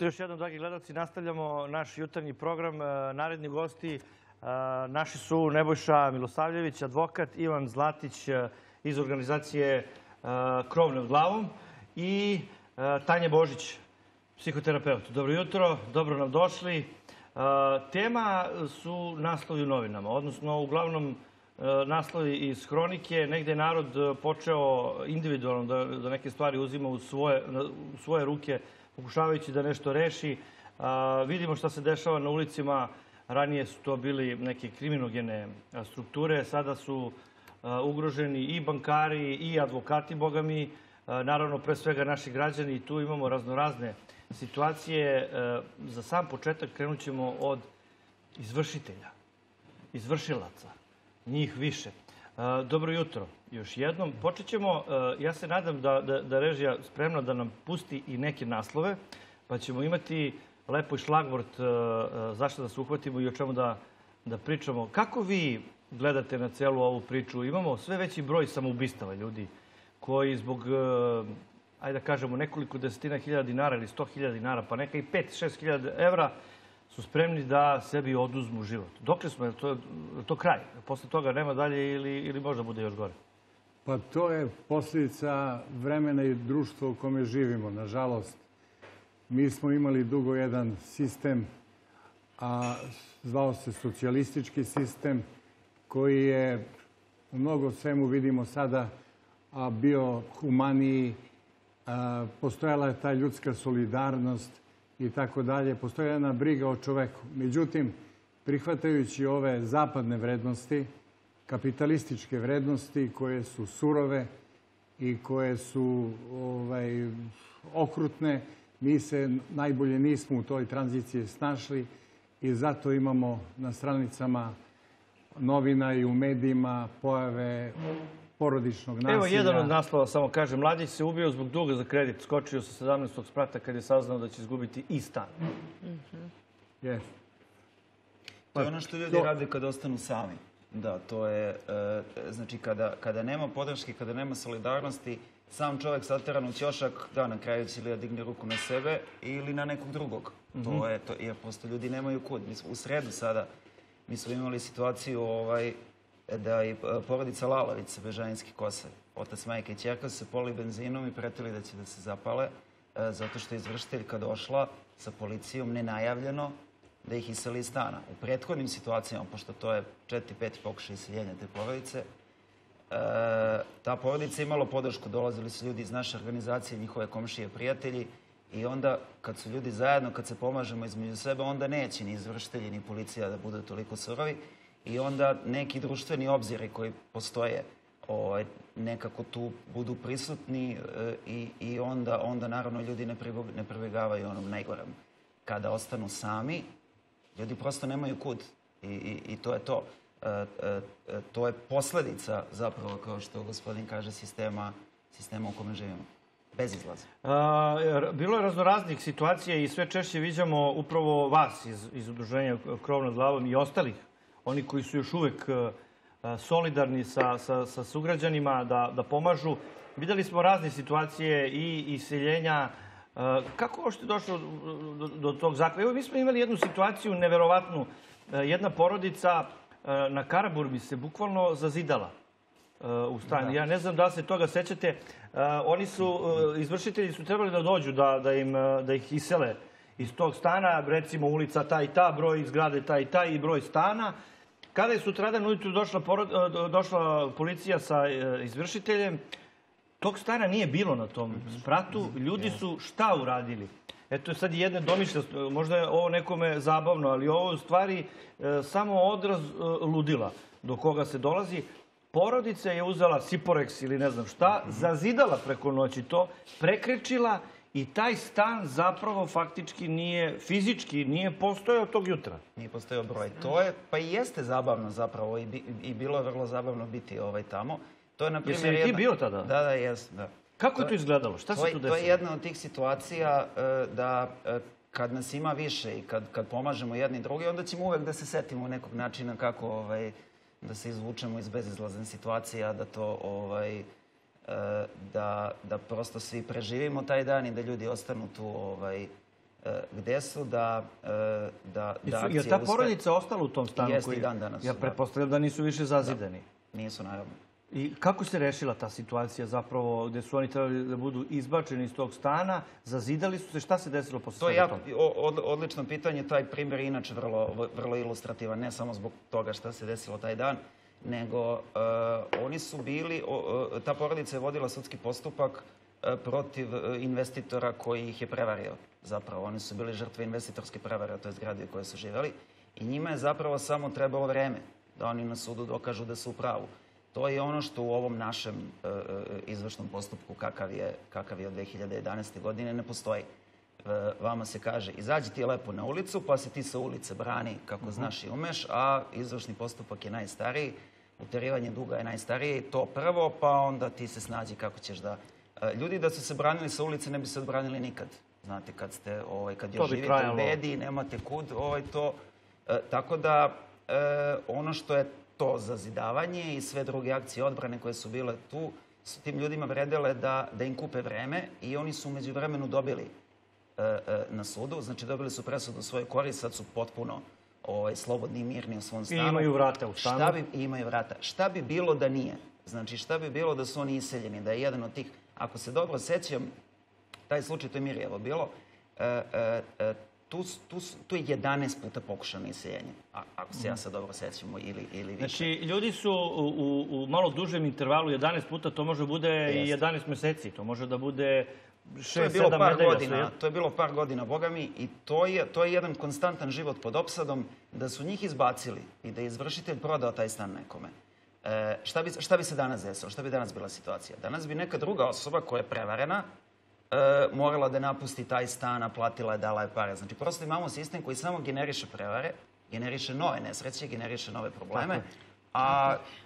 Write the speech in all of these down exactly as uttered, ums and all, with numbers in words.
Još jednom, dragi gledalci, nastavljamo naš jutarnji program. Naredni gosti naši su Nebojša Milosavljević, advokat, Milan Zlatić iz organizacije Krov nad glavom i Tanja Božić, psihoterapeut. Dobro jutro, dobro nam došli. Tema su naslovi u novinama, odnosno uglavnom naslovi iz hronike. Negde je narod počeo individualno da neke stvari uzima u svoje ruke, pokušavajući da nešto reši. Vidimo šta se dešava na ulicima. Ranije su to bili neke kriminogene strukture. Sada su ugroženi i bankari i advokati, boga mi. Naravno, pre svega naši građani. Tu imamo raznorazne situacije. Za sam početak krenut ćemo od izvršitelja, izvršilaca. Njih više. Dobro jutro još jednom. Počet ćemo, ja se nadam da režija spremna da nam pusti i neke naslove, pa ćemo imati lepo i šlagvort zašto da se uhvatimo i o čemu da pričamo. Kako vi gledate na celu ovu priču? Imamo sve veći broj samoubistava ljudi koji zbog, ajde da kažemo, nekoliko desetina hiljada dinara ili sto hiljada dinara, pa neka i pet, šest hiljada evra, su spremni da sebi oduzmu život. Dokle smo, je to kraj? Posle toga nema dalje ili možda bude još gore? Pa to je posljedica vremena i društva u kome živimo, nažalost. Mi smo imali dugo jedan sistem, a zvao se socijalistički sistem, koji je, u mnogo svemu vidimo sada, bio humaniji, postojala je ta ljudska solidarnost, i tako dalje. Postoji jedna briga o čoveku. Međutim, prihvatajući ove zapadne vrednosti, kapitalističke vrednosti koje su surove i koje su okrutne, mi se najbolje nismo u toj tranziciji snašli i zato imamo na stranicama novina i u medijima pojave porodičnog nasilja. Evo jedan od naslova, samo kaže, mladić se ubio zbog duga za kredit. Skočio sa sedamnaestog sprata kad je saznao da će izgubiti i stan. To je ono što ljudi rade kada ostanu sami. Da, to je, znači, kada nema podrške, kada nema solidarnosti, sam čovek sateran u ćošak, da, na kraju će ili da digne ruku na sebe ili na nekog drugog. To je to, jer prosto ljudi nemaju kud. U sredu sada mi smo imali situaciju ovaj... da je porodica Lalavica, Bežanjski Kosar, otac, majka i ćerka su se polili benzinom i pretili da će da se zapale, zato što je izvršiteljka došla sa policijom nenajavljeno da ih iseli iz stana. U prethodnim situacijama, pošto to je četiri, peti pokušaj iseljenja te porodice, ta porodica je imala podršku, dolazili su ljudi iz naše organizacije, njihove komšije, prijatelji, i onda kad su ljudi zajedno, kad se pomažemo između sebe, onda neće ni izvršitelji ni policija da budu toliko surovi. I onda neki društveni obziri koji postoje nekako tu budu prisutni i onda naravno ljudi ne pribegavaju onom najgorem. Kada ostanu sami, ljudi prosto nemaju kud i to je to. To je posledica zapravo, kao što gospodin kaže, sistema u kome živimo. Bez izlaza. Bilo je raznoraznih situacija i sve češće viđamo upravo vas iz udruženja Krov nad glavom i ostalih. Oni koji su još uvek solidarni sa sugrađanima, da pomažu. Videli smo razne situacije i iseljenja. Kako je uopšte došlo do tog zaključka? Evo, mi smo imali jednu situaciju neverovatnu. Jedna porodica na Karaburmi se bukvalno zazidala u stan. Ja ne znam da li se toga sećate. Oni su, izvršitelji su trebali da dođu da ih isele iz tog stana, recimo ulica ta i ta, broj zgrade ta i ta i broj stana. Kada je sutradan ujutru došla policija sa izvršiteljem, tog stana nije bilo na tom spratu. Ljudi su šta uradili? Eto, sad je jedna domišljost, možda je ovo nekome zabavno, ali ovo u stvari samo odraz ludila do koga se dolazi. Porodica je uzela siporeks ili ne znam šta, zazidala preko noći to, prekrečila i taj stan zapravo faktički nije, fizički nije postojao tog jutra. Nije postojao broj. To je, pa i jeste zabavno zapravo i bilo je vrlo zabavno biti tamo. Jesi li ti bio tada? Da, da, jesam, da. Kako je to izgledalo? Šta se tu desilo? To je jedna od tih situacija da kad nas ima više i kad pomažemo jedni drugi, onda ćemo uvek da se setimo nekog načina kako da se izvučemo iz bezizlazne situacije, da to... da prosto svi preživimo taj dan i da ljudi ostanu tu gde su da akcije uspe... Je ta porodica ostala u tom stanu? Jeste i dan danas. Ja pretpostavljam da nisu više zazidani. Nisu, naravno. I kako se rešila ta situacija zapravo gde su oni trebali da budu izbačeni iz tog stana, zazidali su se, šta se desilo posle toga? To je odlično pitanje, taj primer je inače vrlo ilustrativan, ne samo zbog toga šta se desilo taj dan, nego oni su bili, ta porodica je vodila sudski postupak protiv investitora koji ih je prevario. Zapravo, oni su bili žrtve investitorske prevare, to je zgrade koje su živeli, i njima je zapravo samo trebalo vreme da oni na sudu dokažu da su u pravu. To je ono što u ovom našem izvršnom postupku, kakav je od dve hiljade jedanaeste. godine, ne postoji. Vama se kaže, izađi ti lepo na ulicu, pa se ti sa ulice brani kako znaš i umeš, a izvršni postupak je najstariji, uterivanje duga je najstarije i to prvo, pa onda ti se snađi kako ćeš da... Ljudi da su se branili sa ulice ne bi se odbranili nikad. Znate, kad još živite u bedi, nemate kud, to... Tako da, ono što je to zazidavanje i sve druge akcije odbrane koje su bile tu, su tim ljudima vredele da im kupe vreme i oni su umeđu vremenu dobili na sudu. Znači, dobili su presudu u svojoj korist, sad su potpuno slobodni i mirni u svom stanu. I imaju vrata u stanu. I imaju vrata. Šta bi bilo da nije? Znači, šta bi bilo da su oni iseljeni, da je jedan od tih... Ako se dobro sećam, taj slučaj, to je Mirjevo bilo, tu je jedanaest puta pokušano iseljenje, ako se ja sad dobro sećam, ili više. Znači, ljudi su u malo dužem intervalu jedanaest puta, to može bude i jedanaest meseci, to može da bude šest sedam nedelja. To je bilo par godina, boga mi, i to je jedan konstantan život pod opsadom, da su njih izbacili i da je izvršitelj prodao taj stan nekome. Šta bi se danas desilo? Šta bi danas bila situacija? Danas bi neka druga osoba koja je prevarena morala da napusti taj stan, platila je, dala je pare. Znači, prosto imamo sistem koji samo generiše prevare, generiše nove nesreće, generiše nove probleme.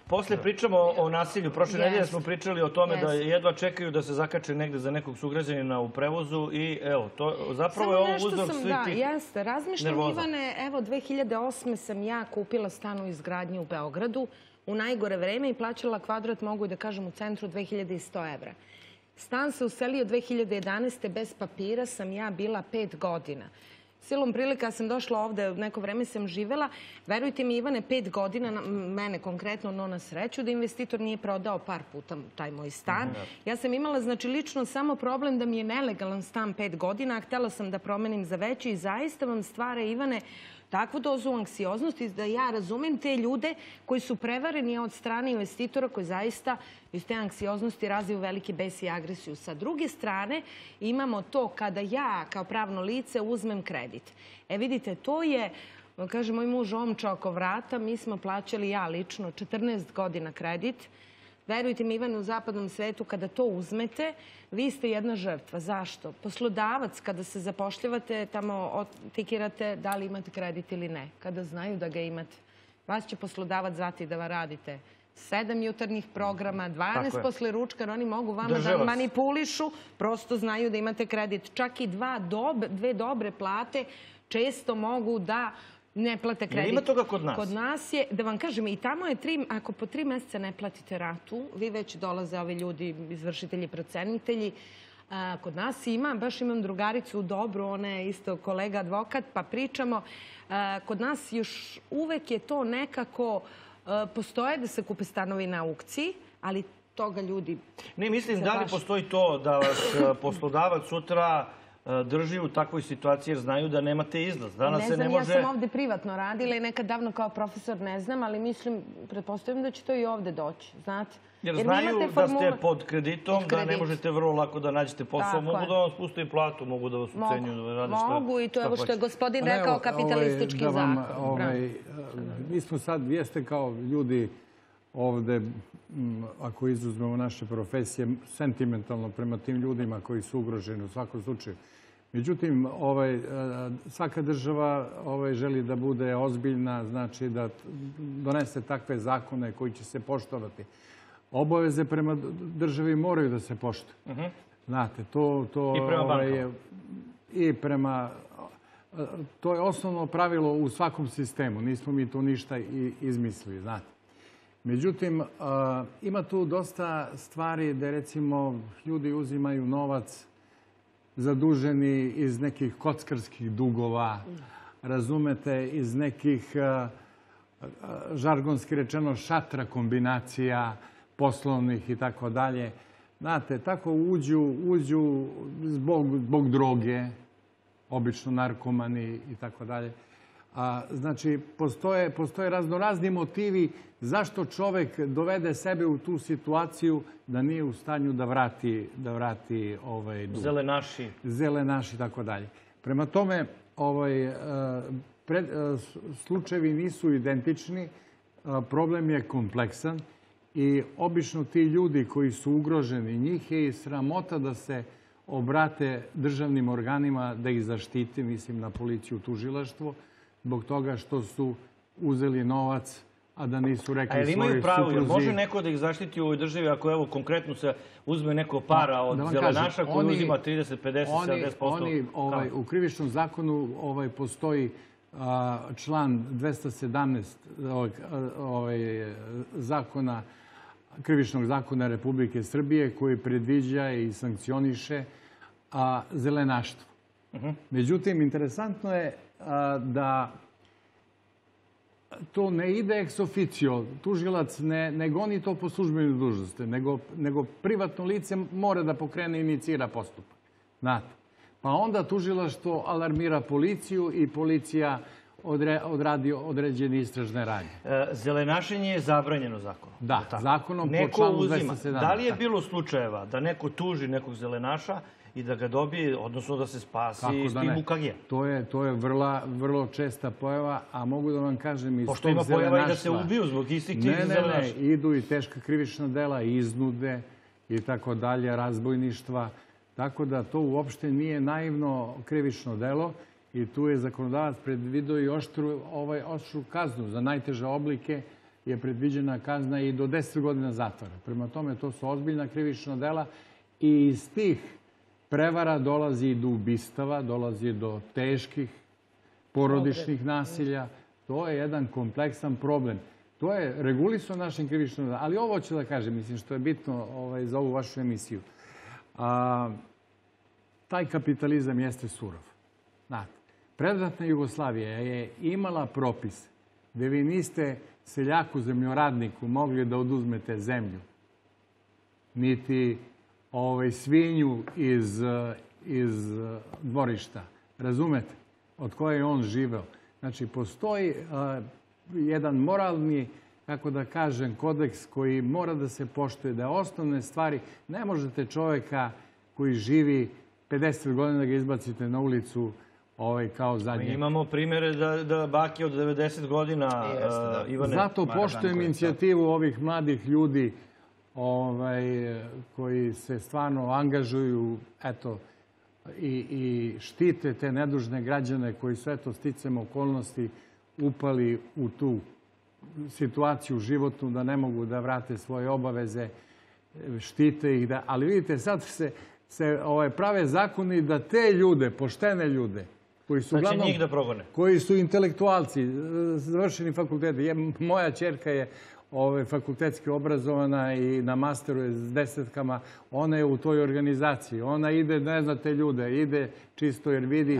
Posle pričamo o nasilju. Prošle nedelje smo pričali o tome da jedva čekaju da se zakače negde za nekog sugrađanina u prevozu i evo, zapravo je ovo uzor svih tih nervoza. Razmišljam, Ivane, evo, dve hiljade osme. sam ja kupila stan u izgradnji u Beogradu u najgore vreme i plaćala kvadrat, mogu da kažem, u centru dve hiljade sto evra. Stan se uselio dve hiljade jedanaeste. bez papira, sam ja bila pet godina. Silom prilika sam došla ovde, neko vreme sam živela. Verujte mi, Ivane, pet godina, mene konkretno, no na sreću, da investitor nije prodao par puta taj moj stan. Ja sam imala, znači, lično samo problem da mi je nelegalan stan pet godina, a htela sam da promenim za veći i zaista vam stvara, Ivane, takvu dozu anksioznosti da ja razumem te ljude koji su prevareni od strane investitora koji zaista iz te anksioznosti razviju veliki bes i agresiju. Sa druge strane imamo to kada ja kao pravno lice uzmem kredit. E vidite, to je, kaže moj muž, omča oko vrata, mi smo plaćali, ja lično, četrnaest godina kredit. Verujte mi, Ivan, u zapadnom svetu, kada to uzmete, vi ste jedna žrtva. Zašto? Poslodavac, kada se zapošljavate, tamo tikirate da li imate kredit ili ne. Kada znaju da ga imate, vas će poslodavac zvati da vam radite sedam jutarnjih programa, dvanaest posle ručka, oni mogu vama da manipulišu, prosto znaju da imate kredit. Čak i dve dobre plate često mogu da... Ne plate kredit. Ima toga kod nas? Kod nas je, da vam kažem, i tamo je, ako po tri meseca ne platite ratu, vi već dolaze ovi ljudi, izvršitelji, procenitelji. Kod nas ima, baš imam drugaricu u Dobru, ona je isto kolega advokat, pa pričamo. Kod nas još uvek je to nekako, postoje da se kupe stanovi na aukciji, ali toga ljudi... Ne, mislim, da li postoji to da vas poslodavac sutra drži u takvoj situaciji jer znaju da nemate izlaz. Ne znam, ja sam ovde privatno radila i nekad davno kao profesor ne znam, ali mislim, pretpostavljam da će to i ovde doći, znate. Jer znaju da ste pod kreditom, da ne možete vrlo lako da nađete posao. Mogu da vam spuste i platu, mogu da vas ucenju, da radi šta hoćete. Mogu, i to je ovo što je gospodin rekao, kapitalistički zakon. Mi smo sad, jeste kao ljudi ovde, ako izuzmemo naše profesije, sentimentalno prema tim ljudima koji su ugroženi u svakom slučaju. Međutim, svaka država želi da bude ozbiljna, znači da donese takve zakone koji će se poštovati. Obaveze prema državi moraju da se poštuju. Znate, to je... I prema bankama. To je osnovno pravilo u svakom sistemu. Nismo mi tu ništa izmislili, znate. Međutim, ima tu dosta stvari da, recimo, ljudi uzimaju novac zaduženi iz nekih kockarskih dugova, razumete, iz nekih, žargonski rečeno, šatra kombinacija poslovnih i tako dalje. Znate, tako uđu zbog droge, obično narkomani i tako dalje. Znači, postoje raznorazni motivi zašto čovek dovede sebe u tu situaciju da nije u stanju da vrati dug. Zelenaši. Zelenaši i tako dalje. Prema tome, slučajevi nisu identični, problem je kompleksan i obično ti ljudi koji su ugroženi, njih je i sramota da se obrate državnim organima da ih zaštite, mislim na policiju, tužilaštvo, zbog toga što su uzeli novac, a da nisu rekli svoje supruzi. A imaju pravo, jer može neko da ih zaštiti u ovoj državi ako evo konkretno se uzme neko para od zelenaša koji uzima trideset, pedeset, sedamdeset posto? Oni, u krivičnom zakonu postoji član dvesta sedamnaest krivičnog zakona Republike Srbije koji predviđa i sankcioniše zelenaštvo. Međutim, interesantno je da to ne ide ex officio. Tužilac ne goni to po službenoj dužnosti, nego privatno lice mora da pokrene i inicira postupak. Pa onda tužilaštvo alarmira policiju i policija odradi određene istražne radnje. Zelenašenje je zabranjeno zakonom. Da, zakonom po članu dvesta sedamnaest. Da li je bilo slučajeva da neko tuži nekog zelenaša i da ga dobije, odnosno da se spasi iz tim bukagija? To je vrlo česta pojava, a mogu da vam kažem iz tog zelenaštva... Pošto ima pojava i da se ubiju zbog istih tih zelenaštva. Ne, ne, ne, idu i teška krivična dela, iznude i tako dalje, razbojništva. Tako da to uopšte nije naivno krivično delo i tu je zakonodavac predvideo i oštru kaznu. Za najteže oblike je predviđena kazna i do deset godina zatvora. Prema tome, to su ozbiljna krivična dela i iz tih prevara dolazi do ubistava, dolazi do teških porodičnih nasilja. To je jedan kompleksan problem. To je regulisano našim krivičnim delima. Ali ovo ću da kažem, mislim, što je bitno za ovu vašu emisiju. Taj kapitalizam jeste surov. Predratna Jugoslavija je imala propis gde vi niste seljaku zemljoradniku mogli da oduzmete zemlju, niti svinju iz dvorišta, razumete, od koje je on živeo. Znači, postoji jedan moralni, kako da kažem, kodeks koji mora da se poštuje, da osnovne stvari, ne možete čoveka koji živi pedeset godina da ga izbacite na ulicu kao zadnje. Imamo primere da bake od devedeset godina, Ivane. Zato poštujem inicijativu ovih mladih ljudi koji se stvarno angažuju i štite te nedužne građane koji su, eto, sticajem okolnosti upali u tu situaciju životnu da ne mogu da vrate svoje obaveze, štite ih. Ali vidite, sad se prave zakoni da te ljude, poštene ljude, znači njih da progone, koji su intelektualci, završeni fakulteti. Moja ćerka je fakultetski obrazovana i na masteru je s desetkama, ona je u toj organizaciji, ona ide, ne zna te ljude, ide čisto jer vidi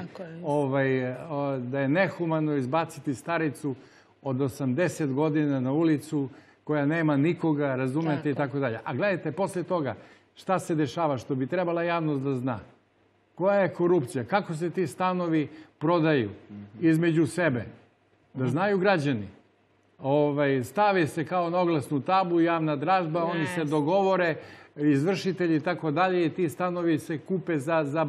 da je nehumano izbaciti staricu od osamdeset godina na ulicu koja nema nikoga, razumete, i tako dalje. A gledajte, posle toga, šta se dešava, što bi trebala javnost da zna? Koja je korupcija? Kako se ti stanovi prodaju između sebe? Da znaju građani. Stave se kao na oglasnu tablu, javna dražba, oni se dogovore, izvršitelji i tako dalje, i ti stanovi se kupe za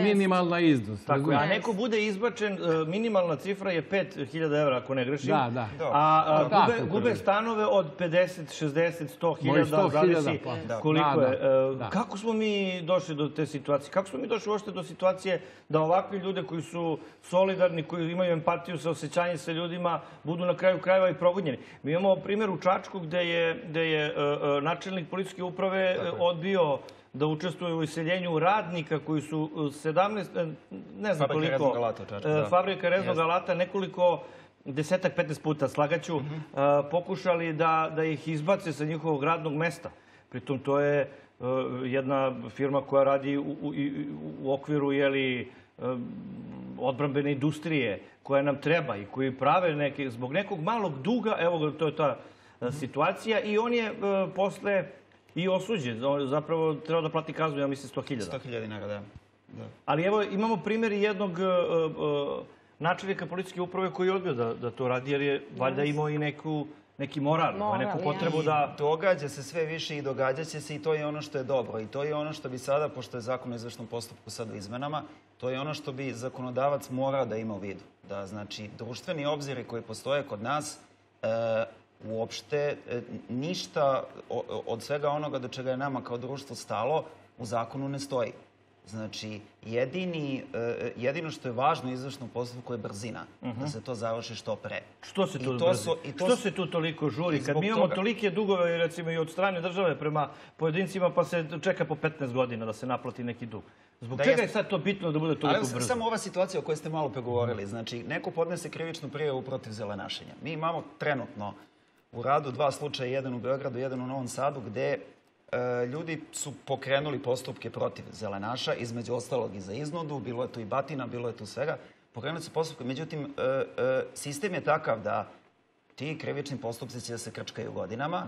minimalna iznos. A neko bude izbačen, minimalna cifra je pet hiljada evra, ako ne grešim, a gube stanove od pedeset, šezdeset, sto hiljada, zavisi koliko je. Kako smo mi došli do te situacije? Kako smo mi došli uopšte do situacije da ovakvi ljude koji su solidarni, koji imaju empatiju, saosećanje sa ljudima, budu na kraju krajeva i progonjeni? Mi imamo primjer u Čačku gde je načelnik policijske uprave odbio da učestvuje u iseljenju radnika koji su sedamnaest, ne znam koliko, fabrika reznog alata, nekoliko desetak, petnaest puta, slagaću, pokušali da ih izbace sa njihovog radnog mesta. Pritom to je jedna firma koja radi u okviru odbrambene industrije koja nam treba i koji prave zbog nekog malog duga, evo to je ta situacija i on je posle i osuđen, zapravo treba da plati kaznu, ja mislim sto hiljada. sto hiljada dinara, da. Ali evo imamo primjer jednog načelnika policijske uprave koji je odbio da to radi jer je valjda imao i neku neki moral, neku potrebu da... Događa se sve više i događaće se i to je ono što je dobro. I to je ono što bi sada, pošto je zakon o izvršnom postupku sada izmenama, to je ono što bi zakonodavac morao da ima u vidu. Da, znači, društveni obziri koji postoje kod nas, uopšte ništa od svega onoga do čega je nama kao društvo stalo, u zakonu ne stoji. Znači, jedino što je važno u izvršnom postupku je brzina, da se to završi što pre. Što se tu brzina? Što se tu toliko žuri? Kad mi imamo tolike dugove, recimo, i od strane države prema pojedincima, pa se čeka po petnaest godina da se naplati neki dug. Zbog čega je sad to bitno da bude toliko brzo? Ali samo ova situacija o kojoj ste malo pregovorili. Znači, neko podnese krivičnu prijavu protiv zelenašenja. Mi imamo trenutno u radu dva slučaja, jedan u Beogradu, jedan u Novom Sadu, gde... Ljudi su pokrenuli postupke protiv zelenaša, između ostalog i za iznudu, bilo je tu i batina, bilo je tu svega. Pokrenuli su postupke, međutim, sistem je takav da ti krivični postupci će da se krčkaju godinama,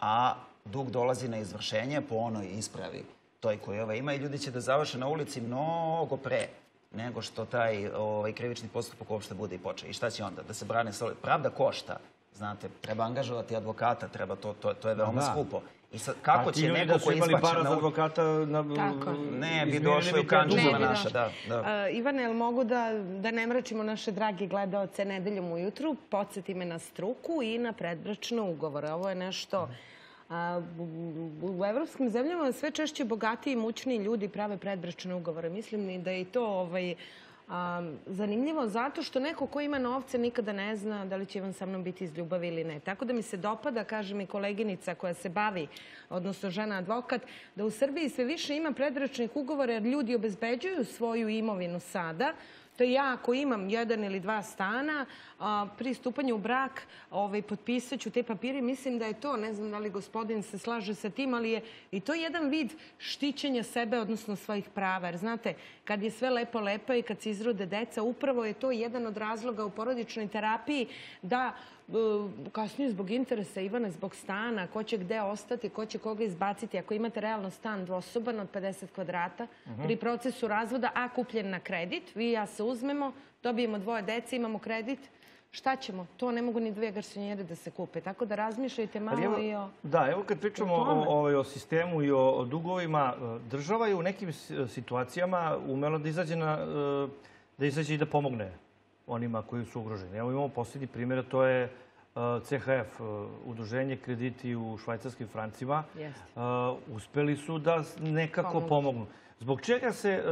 a dug dolazi na izvršenje po onoj ispravi toj koju ova ima i ljudi će da završe na ulici mnogo pre nego što taj krivični postupak uopšte bude i počne. I šta će onda? Da se brane sa... Pravda košta. Znate, treba angažovati advokata, treba to, to je veoma skupo. I sad, kako će neko koji ispače na... A ti ljudi da su imali para za advokata ne bi došli u kanđuma naša, da. Ivane, jel mogu da ne mračimo naše dragi gledaoce nedeljom ujutru? Podsjeti me na struku i na predbračne ugovore. Ovo je nešto... U evropskim zemljama sve češće bogatiji i imućni ljudi prave predbračne ugovore. Mislim da je i to... zanimljivo zato što neko ko ima novce nikada ne zna da li će vam sa mnom biti iz ljubavi ili ne. Tako da mi se dopada, kaže mi koleginica koja se bavi, odnosno žena advokat, da u Srbiji sve više ima predbračnih ugovora jer ljudi obezbeđuju svoju imovinu sada. To je ja ako imam jedan ili dva stana, pri stupanju u brak potpisaću te papire. Mislim da je to, ne znam da li gospodin se slaže sa tim, ali je i to jedan vid štićenja sebe, odnosno svojih prava. Jer znate, kad je sve lepo lepo i kad se izrode deca, upravo je to jedan od razloga u porodičnoj terapiji da kasnije zbog interesa Ivane, zbog stana, ko će gde ostati, ko će koga izbaciti. Ako imate realno stan dvosoban od pedeset kvadrata, pri procesu razvoda, a kupljen na kredit, vi i ja se uzmemo, dobijemo dvoje dece, imamo kredit, šta ćemo? To ne mogu ni dve garsonjere da se kupe. Tako da razmišljajte malo i o... Da, evo kad pričamo o sistemu i o dugovima, država je u nekim situacijama umela da izađe i da pomogne onima koji su ugroženi. Evo imamo posljednji primjer, to je C H F, udruženje krediti u švajcarskim francima. Uspeli su da nekako pomognu. Zbog čega se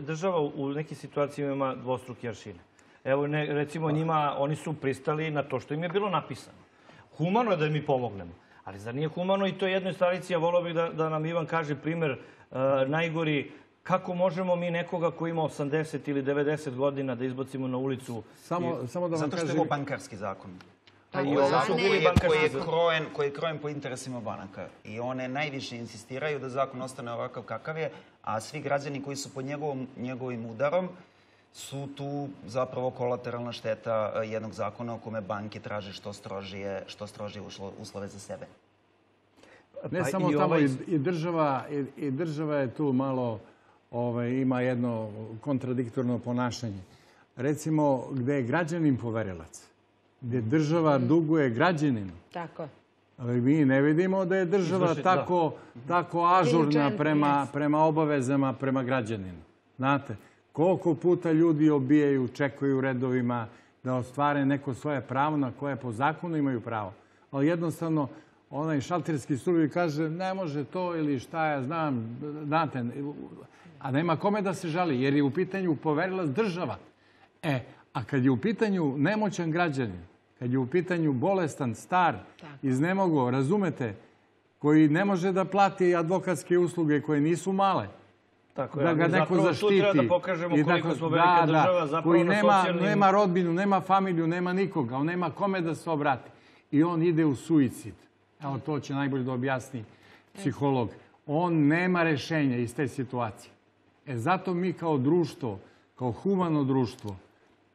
država u nekim situacijama ima dvostruke aršine? Evo, recimo njima, oni su pristali na to što im je bilo napisano. Humano je da mi pomognemo, ali zar nije humano i to je jednoj starici, ja volao bih da nam Ivan kaže primer najgori. Kako možemo mi nekoga koji ima osamdeset ili devedeset godina da izbacimo na ulicu? Zato što je ovo bankarski zakon. Koji je krojen po interesima banaka. I one najviše insistiraju da zakon ostane ovakav kakav je, a svi građani koji su pod njegovim udarom su tu zapravo kolateralna šteta jednog zakona u kome banke traže što strožije uslove za sebe. Ne samo tamo, i država je tu malo... ima jedno kontradiktorno ponašanje. Recimo, gde je građanin poverilac, gde država duguje građaninu. Tako. Ali mi ne vidimo da je država tako ažurna prema obavezama, prema građaninu. Znate, koliko puta ljudi obijaju, čekaju u redovima da ostvare neko svoje pravo na koje po zakonu imaju pravo. Ali jednostavno, onaj šalterski službi kaže ne može to ili šta ja znam, znate, a nema kome da se žali, jer je u pitanju poverilac država. E, a kad je u pitanju nemoćan građanin, kad je u pitanju bolestan, star, iznemogo, razumete, koji ne može da plati advokatske usluge koje nisu male, da ga neko zaštiti. Tu treba da pokažemo koliko smo velika država, zapravo na socijalnim... Koji nema rodbinu, nema familiju, nema nikoga, on nema kome da se obrati. I on ide u suicid. Evo, to će najbolje da objasni psiholog. on nema rešenja iz te situacije. E zato mi kao društvo, kao humano društvo,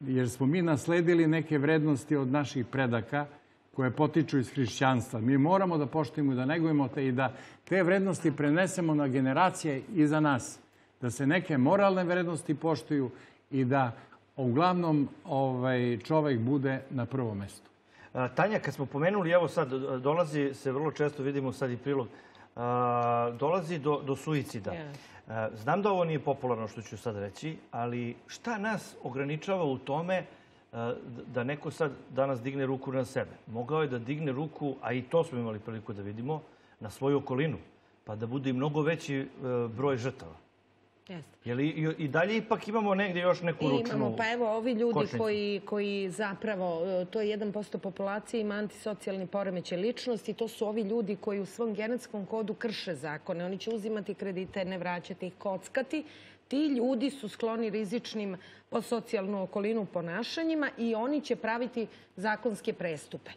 jer smo mi nasledili neke vrednosti od naših predaka koje potiču iz hrišćanstva. Mi moramo da poštujemo i da negujemo te i da te vrednosti prenesemo na generacije iza nas. Da se neke moralne vrednosti poštuju i da uglavnom čovek bude na prvom mestu. Tanja, kad smo pomenuli, evo sad, dolazi se vrlo često, vidimo sad i prilog, dolazi do suicida. Znam da ovo nije popularno što ću sad reći, ali šta nas ograničava u tome da neko sad danas digne ruku na sebe? Mogao je da digne ruku, a i to smo imali priliku da vidimo, na svoju okolinu, pa da bude i mnogo veći broj žrtava. I dalje ipak imamo negde još neku ručnu kočnicu. Pa evo, ovi ljudi koji zapravo, to je jedan posto populacije, ima antisocijalni poremećaj ličnosti, to su ovi ljudi koji u svom genetskom kodu krše zakone. Oni će uzimati kredite, ne vraćati ih, kockati. Ti ljudi su skloni rizičnim po socijalnu okolinu ponašanjima i oni će praviti zakonske prestupe.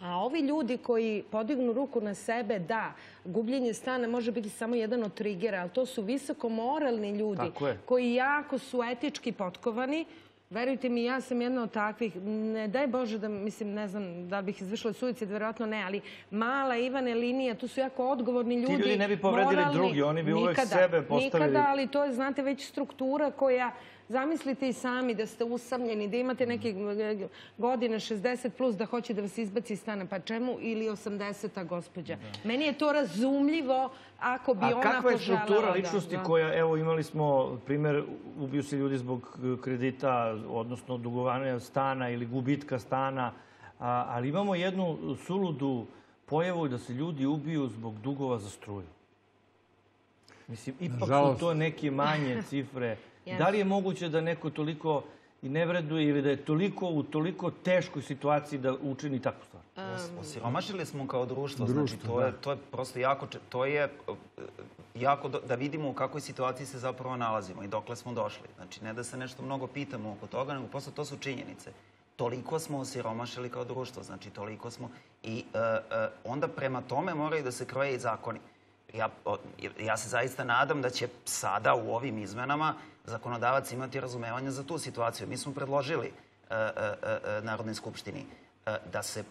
A ovi ljudi koji podignu ruku na sebe, da, gubljenje stana može biti samo jedan od trigera, ali to su visoko moralni ljudi koji jako su etički potkovani. Verujte mi, ja sam jedna od takvih, ne daj Bože da, mislim, ne znam da bih izvršila suicid, verovatno ne, ali mala Ivane linija, tu su jako odgovorni ljudi. Ti ljudi ne bi povredili drugi, oni bi uvek sebe postavili. Nikada, ali to je, znate, već struktura koja, zamislite i sami da ste usamljeni, da imate neke godine šezdeset plus da hoće da vas izbaci iz stana, pa čemu, ili osamdeseta gospođa. Meni je to razumljivo ako bi ona poželjala. A kakva je struktura ličnosti koja, evo imali smo primer, ubiju se ljudi zbog kredita, odnosno dugovanja stana ili gubitka stana, ali imamo jednu suludu pojavu da se ljudi ubiju zbog dugova za struju. Mislim, ipak su to neke manje cifre. Da li je moguće da neko toliko i ne vreduje ili da je toliko u toliko teškoj situaciji da učini takvu stvar? Osiromašili smo kao društvo. To je prosto jako, to je jako da vidimo u kakvoj situaciji se zapravo nalazimo i dokle smo došli. Znači, ne da se nešto mnogo pitamo oko toga, nego prosto to su činjenice. Toliko smo osiromašili kao društvo, znači toliko smo i onda prema tome moraju da se kroje i zakoni. Ja se zaista nadam da će sada u ovim izmenama zakonodavac imati razumevanja za tu situaciju. Mi smo predložili Narodnoj skupštini da se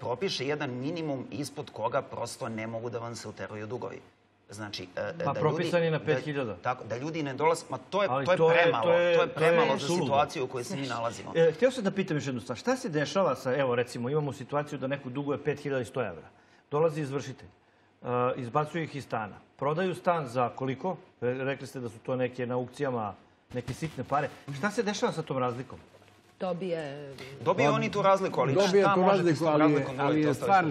propiše jedan minimum ispod koga prosto ne mogu da vam se uteruju dugovi. Pa propisan je na pet hiljada. Da ljudi ne dolaze, to je premalo za situaciju u kojoj se mi nalazimo. Htio sam da pitam još jednu stvar. Šta se dešava sa, evo recimo, imamo situaciju da neko duguje pet hiljada i sto evra. Dolazi izvršitelj. Izbacuju ih iz stana. Prodaju stan za koliko? Rekli ste da su to neke na aukcijama, neke sitne pare. Šta se dešava sa tom razlikom? Dobije... Dobije oni tu razliku, ali šta možete s tom razlikom? Ali je stvar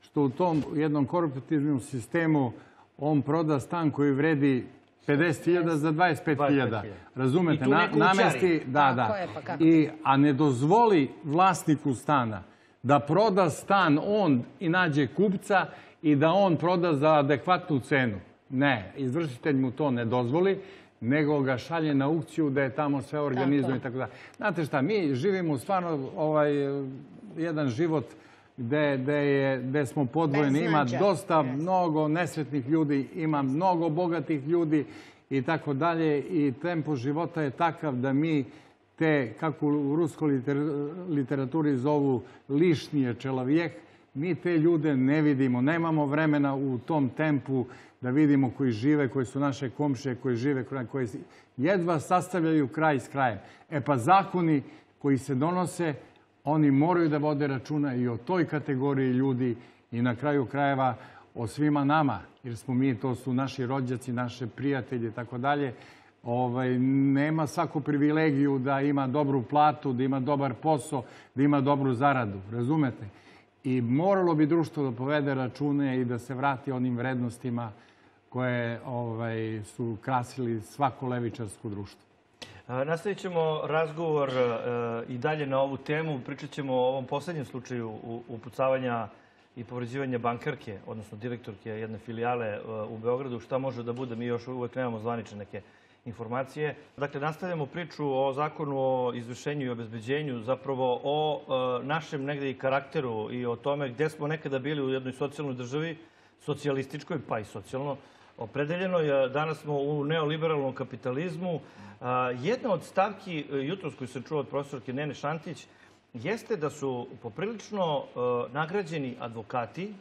što u tom jednom korporativnom sistemu on proda stan koji vredi pedeset hiljada za dvadeset pet hiljada. Razumete? I tu neko učari. Da, da. A ne dozvoli vlasniku stana da proda stan on i nađe kupca i da on proda za adekvatnu cenu. Ne, izvršitelj mu to ne dozvoli, nego ga šalje na aukciju da je tamo sve organizovano i tako da. Znate šta, mi živimo stvarno jedan život gde smo podvojeni. Ima dosta mnogo nesretnih ljudi, ima mnogo bogatih ljudi i tako dalje. I tempo života je takav da mi te, kako u ruskoj literaturi zovu, lišnije čelavijeh, mi te ljude ne vidimo, nemamo vremena u tom tempu da vidimo koji žive, koji su naše komšije, koji žive, koji jedva sastavljaju kraj s krajem. E pa zakoni koji se donose, oni moraju da vode računa i o toj kategoriji ljudi i na kraju krajeva o svima nama, jer smo mi, to su naši rođaci, naše prijatelje i tako dalje. Nema svaku privilegiju da ima dobru platu, da ima dobar posao, da ima dobru zaradu, razumete? I moralo bi društvo da povede račune i da se vrati onim vrednostima koje su krasili svako levičarsko društvo. Nastavit ćemo razgovor i dalje na ovu temu. Pričat ćemo o ovom poslednjem slučaju upucavanja i povređivanja bankarke, odnosno direktorke jedne filijale u Beogradu. Šta može da bude, mi još uvek nemamo zvanične neke informacije. Dakle, nastavljamo priču o zakonu o izvršenju i obezbeđenju, zapravo o našem negde i karakteru i o tome gde smo nekada bili u jednoj socijalnoj državi, socijalističkoj, pa i socijalno, opredeljeno. Danas smo u neoliberalnom kapitalizmu. Jedna od stavki, jutros koju sam čuo od profesorke Nene Šantić, jeste da su poprilično nagrađeni advokati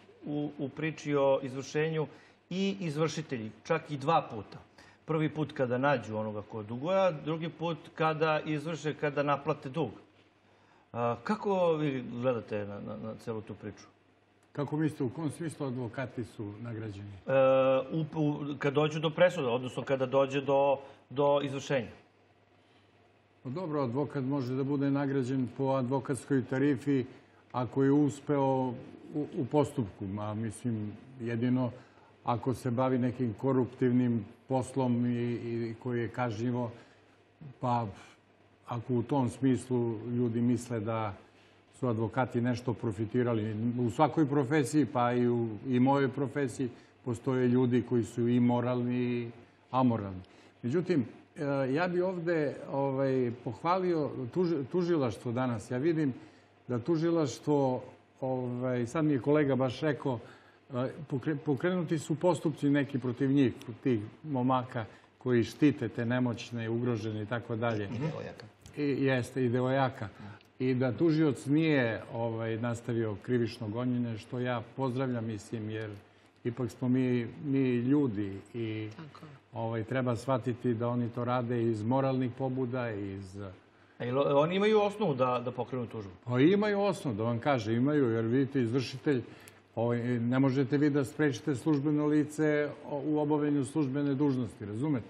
u priči o izvršenju i izvršitelji, čak i dva puta. Prvi put kada nađu onoga ko duguje, a drugi put kada izvrše, kada naplate dug. Kako vi gledate na celu tu priču? Kako mislite, u kom smislu advokati su nagrađeni? Kad dođu do presuda, odnosno kada dođe do izvršenja. Dobro, advokat može da bude nagrađen po advokatskoj tarifi ako je uspeo u postupku. A mislim, jedino ako se bavi nekim koruptivnim poslom i koji je kažnjivo, pa ako u tom smislu ljudi misle da su advokati nešto profitirali. U svakoj profesiji, pa i u mojoj profesiji, postoje ljudi koji su i moralni i amoralni. Međutim, ja bih ovde pohvalio tužilaštvo danas. Ja vidim da tužilaštvo, sad mi je kolega baš rekao, pokrenuti su postupci neki protiv njih, tih momaka koji štite te nemoćne, ugrožene i tako dalje. I devojaka. Jeste, i devojaka. I da tužioc nije nastavio krivično gonjenje, što ja pozdravljam, mislim, jer ipak smo mi ljudi i treba shvatiti da oni to rade iz moralnih pobuda. Oni imaju osnovu da pokrenu tužbu? Imaju osnovu, da vam kažem, imaju, jer vidite, izvršitelj, ne možete vi da sprečite službeno lice u obavljanju službene dužnosti, razumete?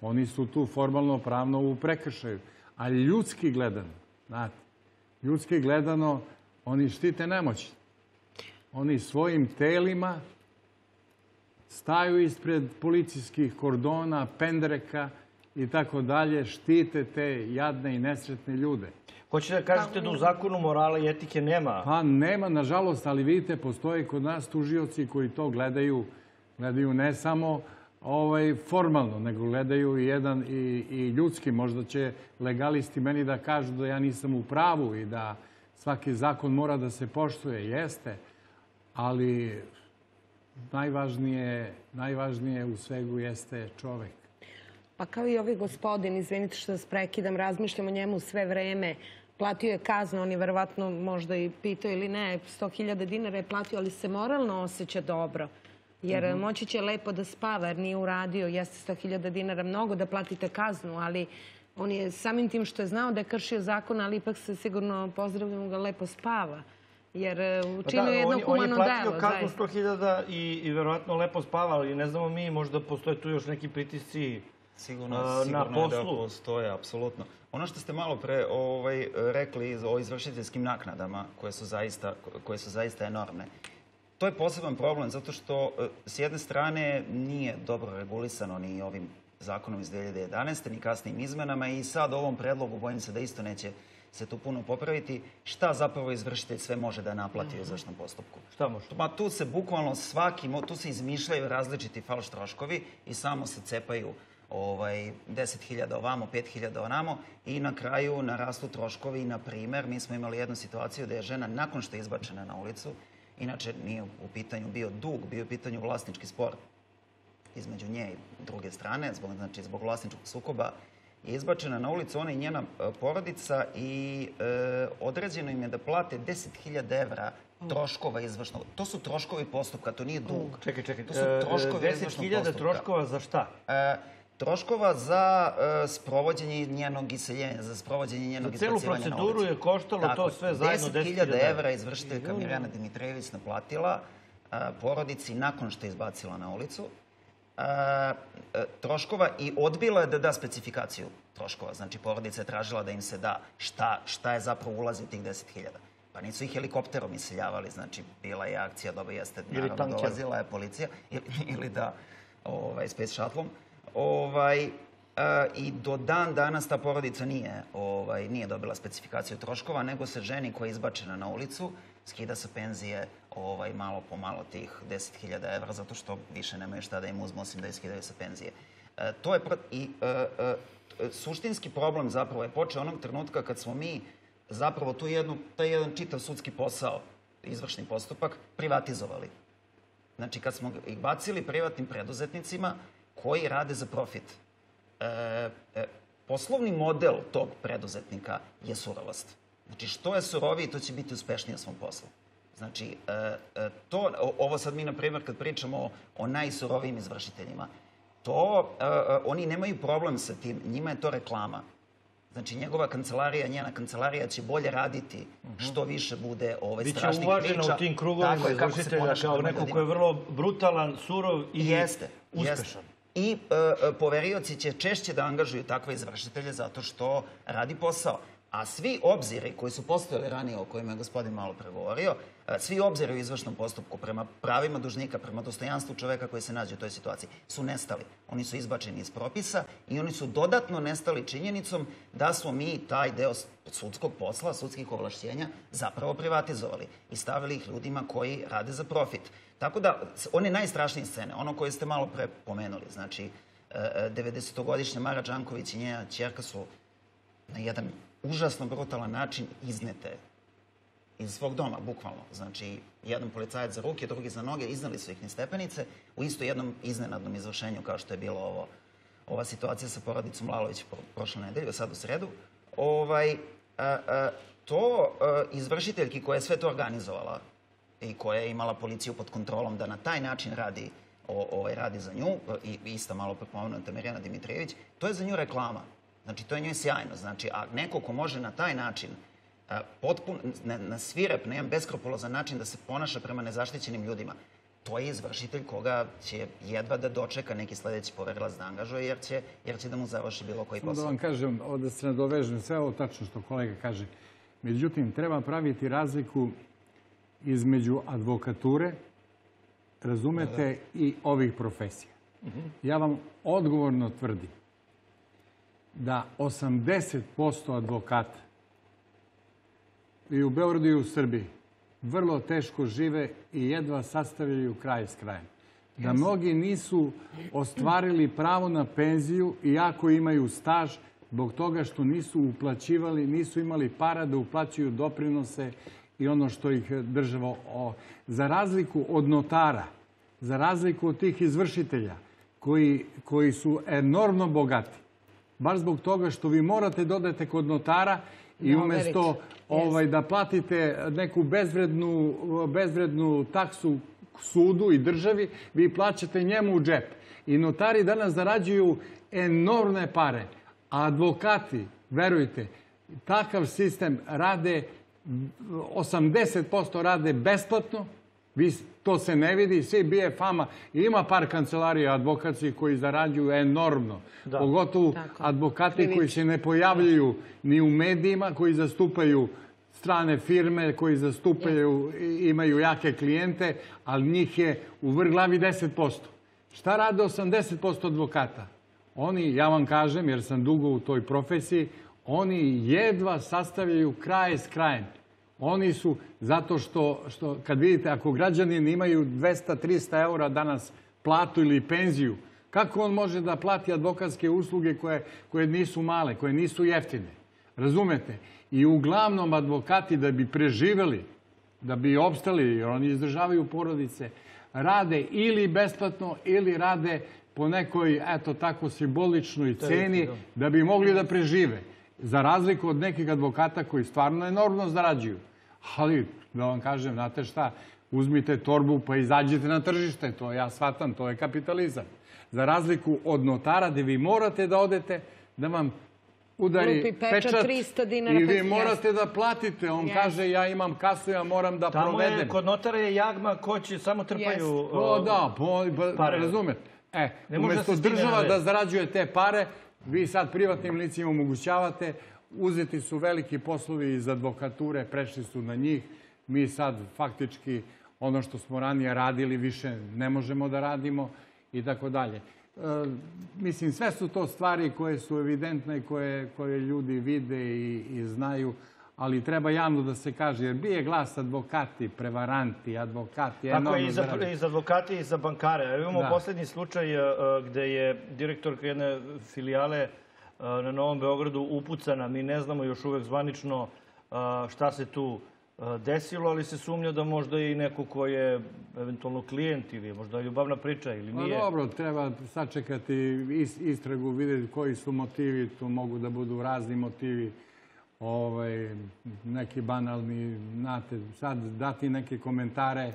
Oni su tu formalno, pravno u prekršaju, ali ljudski gledano, znate, ljudski gledano, oni štite nemoćni. Oni svojim telima staju ispred policijskih kordona, pendreka i tako dalje, štite te jadne i nesretne ljude. Hoćete da kažete da u zakonu morala i etike nema? Pa nema, nažalost, ali vidite, postoje kod nas tužioci koji to gledaju, gledaju ne samo formalno, nego gledaju i jedan i ljudski. Možda će legalisti meni da kažu da ja nisam u pravu i da svaki zakon mora da se poštuje. Jeste, ali najvažnije u svegu jeste čovek. Pa kao i ovaj gospodin, izvinite što vas prekidam, razmišljam o njemu sve vreme. Platio je kaznu, on je verovatno možda i pitao ili ne, sto hiljada dinara je platio, ali se moralno osjeća dobro. Jer moći će lepo da spava, jer nije uradio, jeste sto hiljada dinara, mnogo da platite kaznu, ali on je samim tim što je znao da je kršio zakon, ali ipak se sigurno, pozdravljamo ga, lepo spava. Jer učinio je jedno humano delo. On je platio kaznu sto hiljada i verovatno lepo spava, ali ne znamo mi, možda postoje tu još neki pritisci. Sigurno je da postoje, apsolutno. Ono što ste malo pre rekli o izvršiteljskim naknadama, koje su zaista enormne, to je poseban problem, zato što s jedne strane nije dobro regulisano ni ovim zakonom iz dve hiljade jedanaeste, ni kasnijim izmenama i sad u ovom predlogu bojim se da isto neće se tu puno popraviti. Šta zapravo izvršitelj sve može da naplati u izvršnom postupku? Šta može? Ma tu se bukvalno svaki, tu se izmišljaju različiti falš troškovi i samo se cepaju deset hiljada ovamo, pet hiljada onamo i na kraju narastu troškovi. Na primer, mi smo imali jednu situaciju da je žena nakon što je izbačena na ulicu, inače nije u pitanju bio dug, bio je u pitanju vlasnički spor između nje i druge strane, znači zbog vlasničkog sukoba, je izbačena na ulicu ona i njena porodica i određeno im je da plate deset hiljada evra troškova izvršnog. To su troškovi postupka, to nije dug. Čekaj, čekaj, deset hiljada troškova za šta? Troškova za sprovođenje njenog iseljenja, za sprovođenje njenog izbacivanja na ulicu. Za celu proceduru je koštalo to sve zajedno deset hiljada evra izvršiteljka Mirjana Dimitrijević naplatila porodici nakon što je izbacila na ulicu troškova i odbila je da da specifikaciju troškova. Znači, porodica je tražila da im se da šta je zapravo ulazi u tih deset hiljada. Pa nisu ih helikopterom iseljavali, znači, bila je akcija, dobro jeste, naravno, dolazila je policija ili da, space shuttle-om. I do dan danas ta porodica nije dobila specifikaciju troškova, nego se ženi koja je izbačena na ulicu skida sa penzije malo po malo tih deset hiljada evra, zato što više nemaju šta da im uzmu, osim da iskidaju sa penzije. Suštinski problem zapravo je počeo onog trenutka kad smo mi zapravo taj jedan čitav sudski posao, izvršni postupak, privatizovali. Znači, kad smo ih bacili privatnim preduzetnicima koji rade za profit, poslovni model tog preduzetnika je surovost. Znači, što je suroviji, to će biti uspešniji u svom poslu. Znači, ovo sad mi, na primjer, kad pričamo o najsurovijim izvršiteljima, to oni nemaju problem sa tim, njima je to reklama. Znači, njegova kancelarija, njena kancelarija će bolje raditi što više bude strašnih priča. Biće uvažena u tim krugovima izvršitelja kao neko koji je vrlo brutalan, surov i uspešan. I poverioci će češće da angažuju takve izvršitelje zato što radi posao. A svi obziri koji su postojali ranije, o kojima je gospodin malo pregovorio, svi obziri u izvršnom postupku prema pravima dužnika, prema dostojanstvu čoveka koji se nađe u toj situaciji, su nestali. Oni su izbačeni iz propisa i oni su dodatno nestali činjenicom da smo mi taj deo sudskog posla, sudskih ovlašćenja, zapravo privatizovali i stavili ih ljudima koji rade za profit. Tako da, one najstrašnije scene, ono koje ste malo pre pomenuli, znači, devedesetogodišnja Mara Đanković i njena ćerka su na jedan užasno brutalan način iznete iz svog doma, bukvalno. Znači, jedan policajac za ruke, drugi za noge, izneli su ih ni stepenice u isto jednom iznenadnom izvršenju, kao što je bilo ova situacija sa porodicom Lalović prošle nedelje, sad u sredu. To izvršiteljki koja je sve to organizovala i koja je imala policiju pod kontrolom da na taj način radi za nju, i ista malo prepomenuta Mirjana Dimitrijević, to je za nju reklama. Znači, to je njoj sjajno. Znači, a neko ko može na taj način, na svirep, na jedan beskrupulozan način da se ponaša prema nezaštićenim ljudima, to je izvršitelj koga će jedva da dočeka neki sledeći poverilac da angažuje, jer će da mu završi bilo koji posao. Da vam kažem, da se nadovežem, sve ovo tačno što kolega kaže. Međutim, treba praviti razliku između advokature, razumete, i ovih profesija. Ja vam odgovorno tvrdim da osamdeset posto advokata i u Beogradu i u Srbiji vrlo teško žive i jedva sastavljaju kraj s krajem. Da mnogi nisu ostvarili pravo na penziju iako imaju staž zbog toga što nisu uplaćivali, nisu imali para da uplaćuju doprinose i ono što ih država. Za razliku od notara, za razliku od tih izvršitelja koji su enormno bogati, baš zbog toga što vi morate dodati kod notara i umesto da platite neku bezvrednu taksu sudu i državi, vi plaćate njemu u džep. I notari danas zarađuju enormne pare. A advokati, verujte, takav sistem rade, osamdeset posto rade besplatno, to se ne vidi, svi bije fama. Ima par kancelarija advokatskih koji zarađuju enormno. Pogotovo advokati koji se ne pojavljaju ni u medijima, koji zastupaju strane firme, koji zastupaju, imaju jake klijente, ali njih je u vrh glavi deset posto. Šta rade osamdeset posto advokata? Oni, ja vam kažem, jer sam dugo u toj profesiji, oni jedva sastavljaju kraj s krajem. Oni su, zato što, kad vidite, ako građanin imaju dvesta do trista eura danas platu ili penziju, kako on može da plati advokatske usluge koje nisu male, koje nisu jeftine? Razumete? I uglavnom advokati da bi preživeli, da bi opstali, jer oni izdržavaju porodice, rade ili besplatno ili rade po nekoj, eto tako, simboličnoj ceni da bi mogli da prežive. Za razliku od nekih advokata koji stvarno enormno zarađuju. Ali, da vam kažem, znate šta, uzmite torbu pa izađite na tržište, to ja shvatam, to je kapitalizam. Za razliku od notara gde vi morate da odete, da vam udari pečat i vi morate da platite. On kaže, ja imam kasu, ja moram da provedem. Kod notara je jagma, koči, samo trpaju pare. Razumete? Umesto država da zarađuje te pare, vi sad privatnim licima omogućavate, uzeti su veliki poslovi iz advokature, prešli su na njih. Mi sad faktički ono što smo ranije radili više ne možemo da radimo i tako dalje. Mislim, sve su to stvari koje su evidentne i koje ljudi vide i znaju, ali treba javno da se kaže, jer bije glas advokati, prevaranti, advokati. Tako je, i za advokati i za bankare. Imamo poslednji slučaj gde je direktorka jedne filijale na Novom Beogradu upucana. Mi ne znamo još uvek zvanično šta se tu desilo, ali se sumnja da možda je i neko ko je eventualno klijent ili možda ljubavna priča ili nije. Dobro, treba sačekati istragu, vidjeti koji su motivi, tu mogu da budu razni motivi, neki banalni, znate, sad dati neke komentare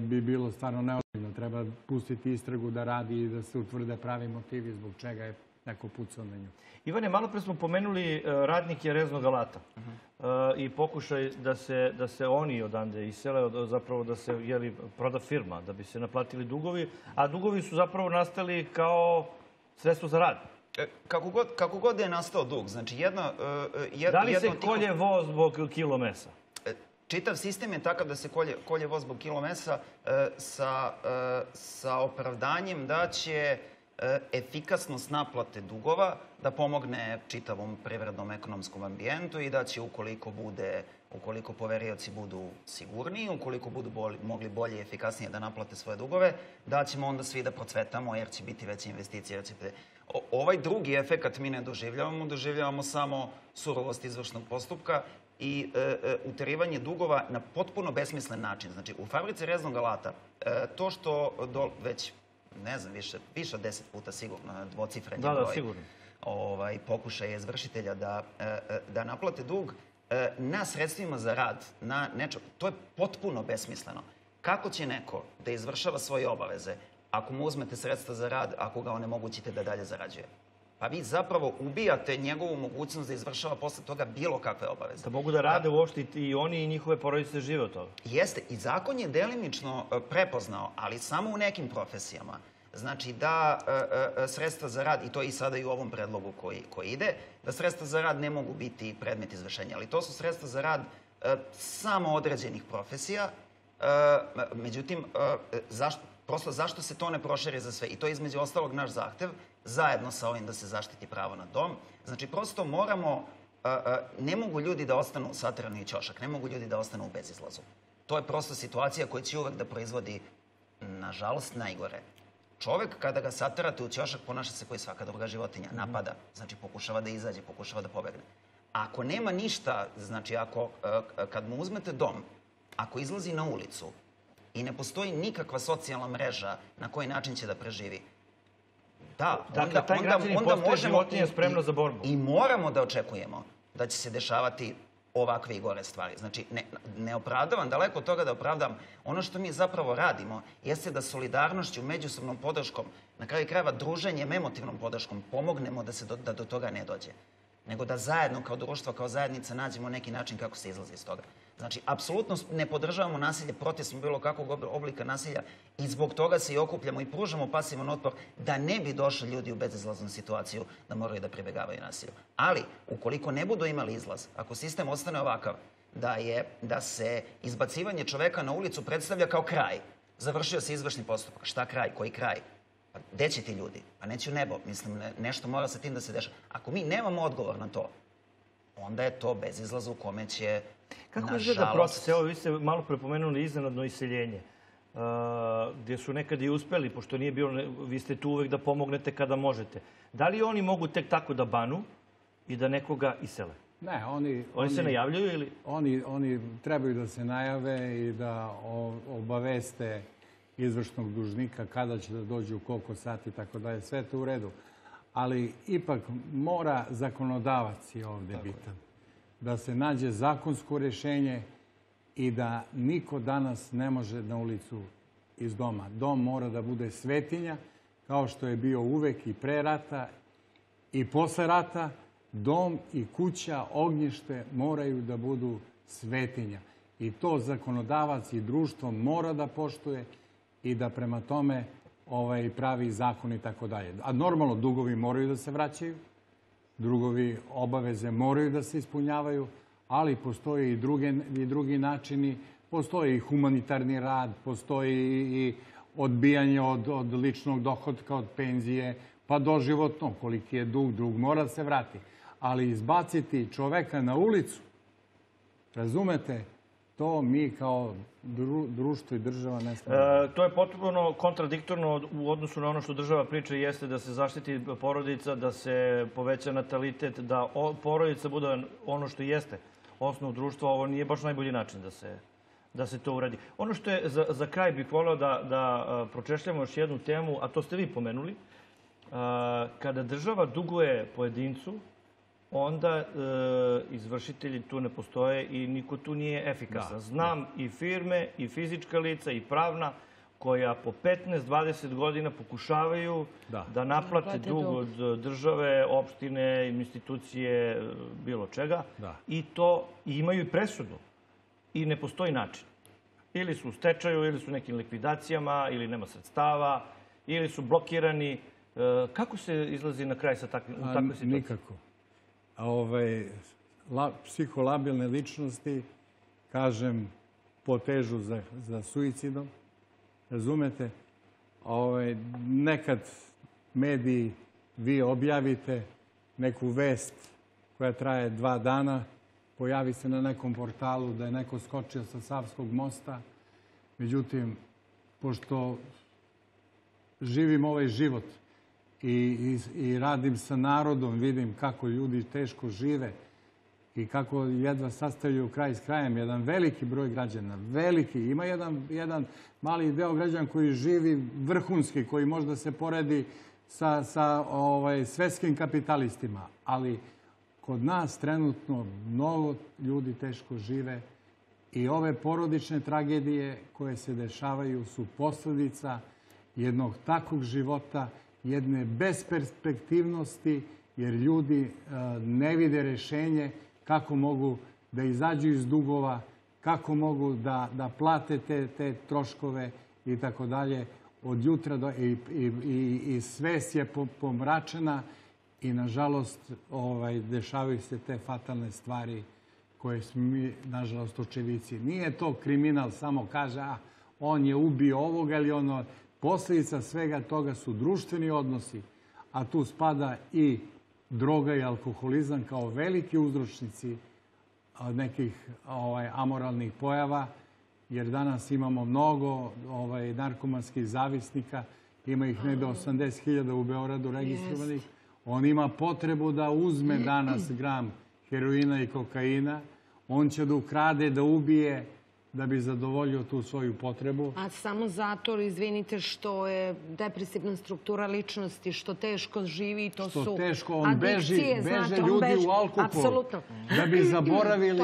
bi bilo stvarno neozbiljno. Treba pustiti istragu da radi i da se utvrde pravi motivi zbog čega je neko pucao na nju. Ivane, malo pre smo pomenuli radnike reznog alata i pokušaj da se oni odande isele, zapravo da se proda firma, da bi se naplatili dugovi, a dugovi su zapravo nastali kao sredstvo za rad. Kako god je nastao dug, znači jedno... Da li se kolje voz zbog kilo mesa? Čitav sistem je takav da se kolje voz zbog kilo mesa sa opravdanjem da će efikasnost naplate dugova da pomogne čitavom privrednom ekonomskom ambijentu i da će ukoliko poverioci budu sigurniji, ukoliko budu mogli bolje i efikasnije da naplate svoje dugove, da ćemo onda svi da procvetamo jer će biti veće investicije. Ovaj drugi efekt mi ne doživljavamo, doživljavamo samo surovost izvršnog postupka i uterivanje dugova na potpuno besmislen način. Znači, u fabrici reznog alata, to što već ne znam, više od deset puta sigurno dvocifrenje broj pokušaja izvršitelja da naplate dug na sredstvima za rad, na nečemu. To je potpuno besmisleno. Kako će neko da izvršava svoje obaveze ako mu uzmete sredstva za rad, ako ga onemogućite da dalje zarađuje? Pa vi zapravo ubijate njegovu mogućnost da izvršava posle toga bilo kakve obaveze. Da mogu da rade uopšte i oni i njihove porodice žive od toga. Jeste, i zakon je delimično prepoznao, ali samo u nekim profesijama. Znači da sredstva za rad, i to i sada i u ovom predlogu koji ide, da sredstva za rad ne mogu biti predmet izvršenja, ali to su sredstva za rad samo određenih profesija. Međutim, zašto? Prosto zašto se to ne proširi za sve? I to je između ostalog naš zahtev, zajedno sa ovim da se zaštiti pravo na dom. Znači, prosto moramo, ne mogu ljudi da ostanu satrani u ćošak, ne mogu ljudi da ostanu u bezizlazu. To je prosto situacija koja će uvek da proizvodi, nažalost, najgore. Čovek, kada ga satrate u ćošak, ponaša se koji svaka druga životinja, napada, znači pokušava da izađe, pokušava da pobegne. Ako nema ništa, znači, kad mu uzmete dom, ako izlazi na ulicu, i ne postoji nikakva socijalna mreža na koji način će da preživi. Da, onda, onda možemo i, i moramo da očekujemo da će se dešavati ovakve i gore stvari. Znači, ne, ne opravdavam, daleko od toga da opravdam. Ono što mi zapravo radimo jeste da solidarnošću, međusobnom podrškom, na kraju krajeva druženjem, emotivnom podrškom, pomognemo da se do, da do toga ne dođe. Nego da zajedno, kao društvo, kao zajednica, nađemo neki način kako se izlazi iz toga. Znači, apsolutno ne podržavamo nasilje, protiv smo bilo kakvog oblika nasilja i zbog toga se i okupljamo i pružamo pasivan otpor da ne bi došli ljudi u bezizlaznu situaciju da moraju da pribegavaju nasilju. Ali, ukoliko ne budu imali izlaz, ako sistem ostane ovakav da se izbacivanje čoveka na ulicu predstavlja kao kraj, završio se izvršni postupak, šta kraj, koji kraj? Pa gde će ti ljudi? Pa neću nebo, mislim, nešto mora sa tim da se deša. Ako mi nemamo odgovor na to, onda je to bezizlaz u kome će, nažalost... Kako izgleda proces? Evo, vi ste malo prepomenuli iznenadno iseljenje, gdje su nekada i uspeli, pošto nije bilo, vi ste tu uvek da pomognete kada možete. Da li oni mogu tek tako da banu i da nekoga isele? Ne, oni... Oni se najavljaju ili... Oni trebaju da se najave i da obaveste izvršnog dužnika kada će da dođu, koliko sati, tako da je sve to u redu. Ali ipak mora zakonodavac i ovdje bitan. Da se nađe zakonsko rješenje i da niko danas ne može na ulicu iz doma. Dom mora da bude svetinja, kao što je bio uvek i pre rata i posle rata. Dom i kuća, ognjište moraju da budu svetinja. I to zakonodavac i društvo mora da poštuje i da prema tome pravi zakon i tako dalje. A normalno, dugovi moraju da se vraćaju, drugovi obaveze moraju da se ispunjavaju, ali postoje i drugi načini, postoji i humanitarni rad, postoji i odbijanje od ličnog dohotka, od penzije, pa doživotno, koliki je dug, dug mora da se vrati. Ali izbaciti čoveka na ulicu, razumete, to mi kao društvo i država ne stavljamo. To je potpuno kontradiktorno u odnosu na ono što država priča, jeste da se zaštiti porodica, da se poveća natalitet, da porodica bude ono što jeste osnov društva, ovo nije baš najbolji način da se to uradi. Ono što je, za kraj bih voleo da pročešljamo još jednu temu, a to ste vi pomenuli. Kada država duguje pojedincu, onda izvršitelji tu ne postoje i niko tu nije efikasan. Znam i firme, i fizička lica, i pravna, koja po petnaest do dvadeset godina pokušavaju da naplate dug od države, opštine, institucije, bilo čega. I to imaju i presudu. I ne postoji način. Ili su u stečaju, ili su u nekim likvidacijama, ili nema sredstava, ili su blokirani. Kako se izlazi na kraj sa takvim situacijama? Nikako. Psiholabilne ličnosti, kažem, potežu za suicidom. Razumete? Nekad mediji, vi objavite neku vest koja traje dva dana, pojavi se na nekom portalu da je neko skočio sa Savskog mosta. Međutim, pošto živim ovaj život i radim sa narodom, vidim kako ljudi teško žive i kako jedva sastavljaju kraj s krajem. Jedan veliki broj građana, veliki. Ima jedan mali deo građana koji živi vrhunski, koji možda se poredi sa svetskim kapitalistima. Ali kod nas trenutno mnogo ljudi teško žive i ove porodične tragedije koje se dešavaju su posledica jednog takvog života, jedne besperspektivnosti, jer ljudi ne vide rešenje kako mogu da izađu iz dugova, kako mogu da plate te troškove i tako dalje. Od jutra i svest je pomračena i, nažalost, dešavaju se te fatalne stvari koje smo mi, nažalost, očevici. Nije to kriminal, samo kaže, a, on je ubio ovoga ili ono. Posljedica svega toga su društveni odnosi, a tu spada i droga i alkoholizam kao veliki uzročnici nekih amoralnih pojava, jer danas imamo mnogo narkomanskih zavisnika, ima ih ne do osamdeset hiljada u Beogradu registrovanih. On ima potrebu da uzme danas gram heroina i kokaina, on će da ukrade, da ubije, da bi zadovoljio tu svoju potrebu. A samo zato, izvinite, što je depresivna struktura ličnosti, što teško živi i to su adikcije. Što teško, on beži, beže ljudi u alkohol. Da bi zaboravili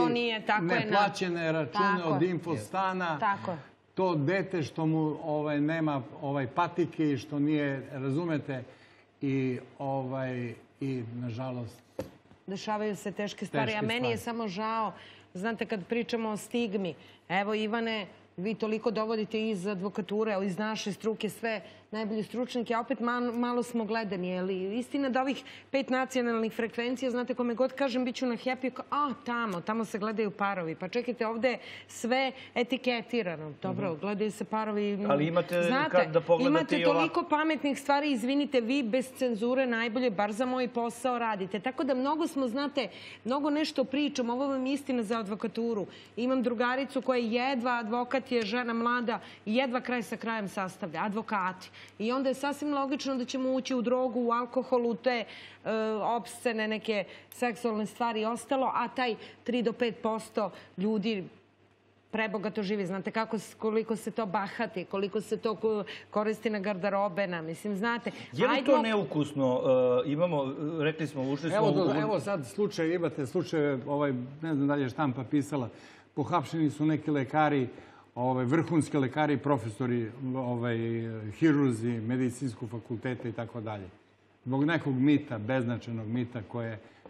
neplaćene račune od infostana. To dete što mu nema patike i što nije, razumete, i, nažalost, dešavaju se teške stvari. A meni je samo žao, znate, kad pričamo o stigmi, evo, Ivane, vi toliko dovodite iz advokature, iz naše struke, sve najbolje stručnike, a opet malo smo gledani, je li? Istina da ovih pet nacionalnih frekvencija, znate, kome god kažem, bit ću na Happy, a tamo, tamo se gledaju parovi. Pa čekajte, ovde je sve etiketirano. Dobro, gledaju se parovi. Ali imate da pogledate i ovako. Imate toliko pametnih stvari, izvinite, vi bez cenzure najbolje, bar za moj posao, radite. Tako da mnogo smo, znate, mnogo nešto pričam, ovo vam je istina za advokaturu. Imam drugaricu koja jedva advokat je, žena mlada, jedva kraj sa krajem sastavlja, advokati. I onda je sasvim logično da ćemo ući u drogu, u alkohol, u te opscene, neke seksualne stvari i ostalo, a taj tri do pet posto ljudi prebogato živi. Znate koliko se to bahati, koliko se to koristi na garderobena, mislim, znate. Je li to neukusno? Imamo, rekli smo, ušli smo... Evo sad slučaj, imate slučaj, ne znam da li je štampa pisala, pohapšeni su neki lekari, vrhunski lekari, profesori, hirurzi, medicinskog fakulteta i tako dalje. Zbog nekog mita, beznačajnog mita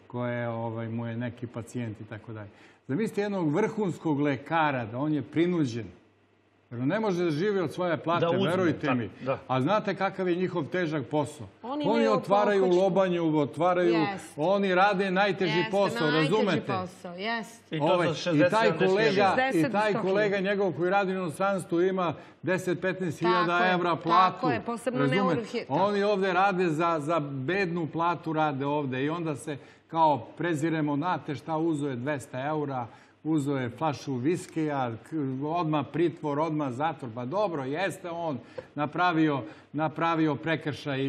koje mu je neki pacijent i tako dalje. Zamislite jednog vrhunskog lekara, da on je prinuđen. Ne može da živi od svoje plate, verujte mi. A znate kakav je njihov težak posao? Oni otvaraju lobanju, otvaraju, oni rade najteži posao, razumete? I taj kolega njegov koji radi u inostranstvu ima deset do petnaest hiljada evra platu. Oni ovde rade za bednu platu, rade ovde i onda se kao preziremo, znate šta, uzo je dvesta eura, uzo je flašu viskija, odmah pritvor, odmah zatvor. Pa dobro, jeste on napravio prekršaj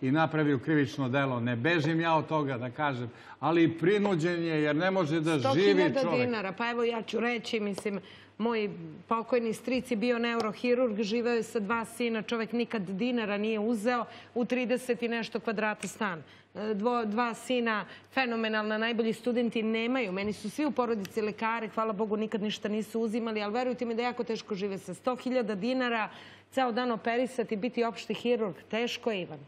i i napravio krivično delo. Ne bežim ja od toga, da kažem, ali prinuđen je jer ne može da živi čovjek. sto hiljada dinara, pa evo ja ću reći, mislim, moj pokojni stric je bio neurohirurg, živeo je sa dva sina, čovjek nikad dinara nije uzeo, u trideset i nešto kvadrata stan. Dva sina, fenomenalna, najbolji studenti nemaju. Meni su svi u porodici lekari, hvala Bogu, nikad ništa nisu uzimali, ali verujte mi da jako teško žive sa sto hiljada dinara, ceo dan operisati, biti opšti hirurg. Teško je, Ivan.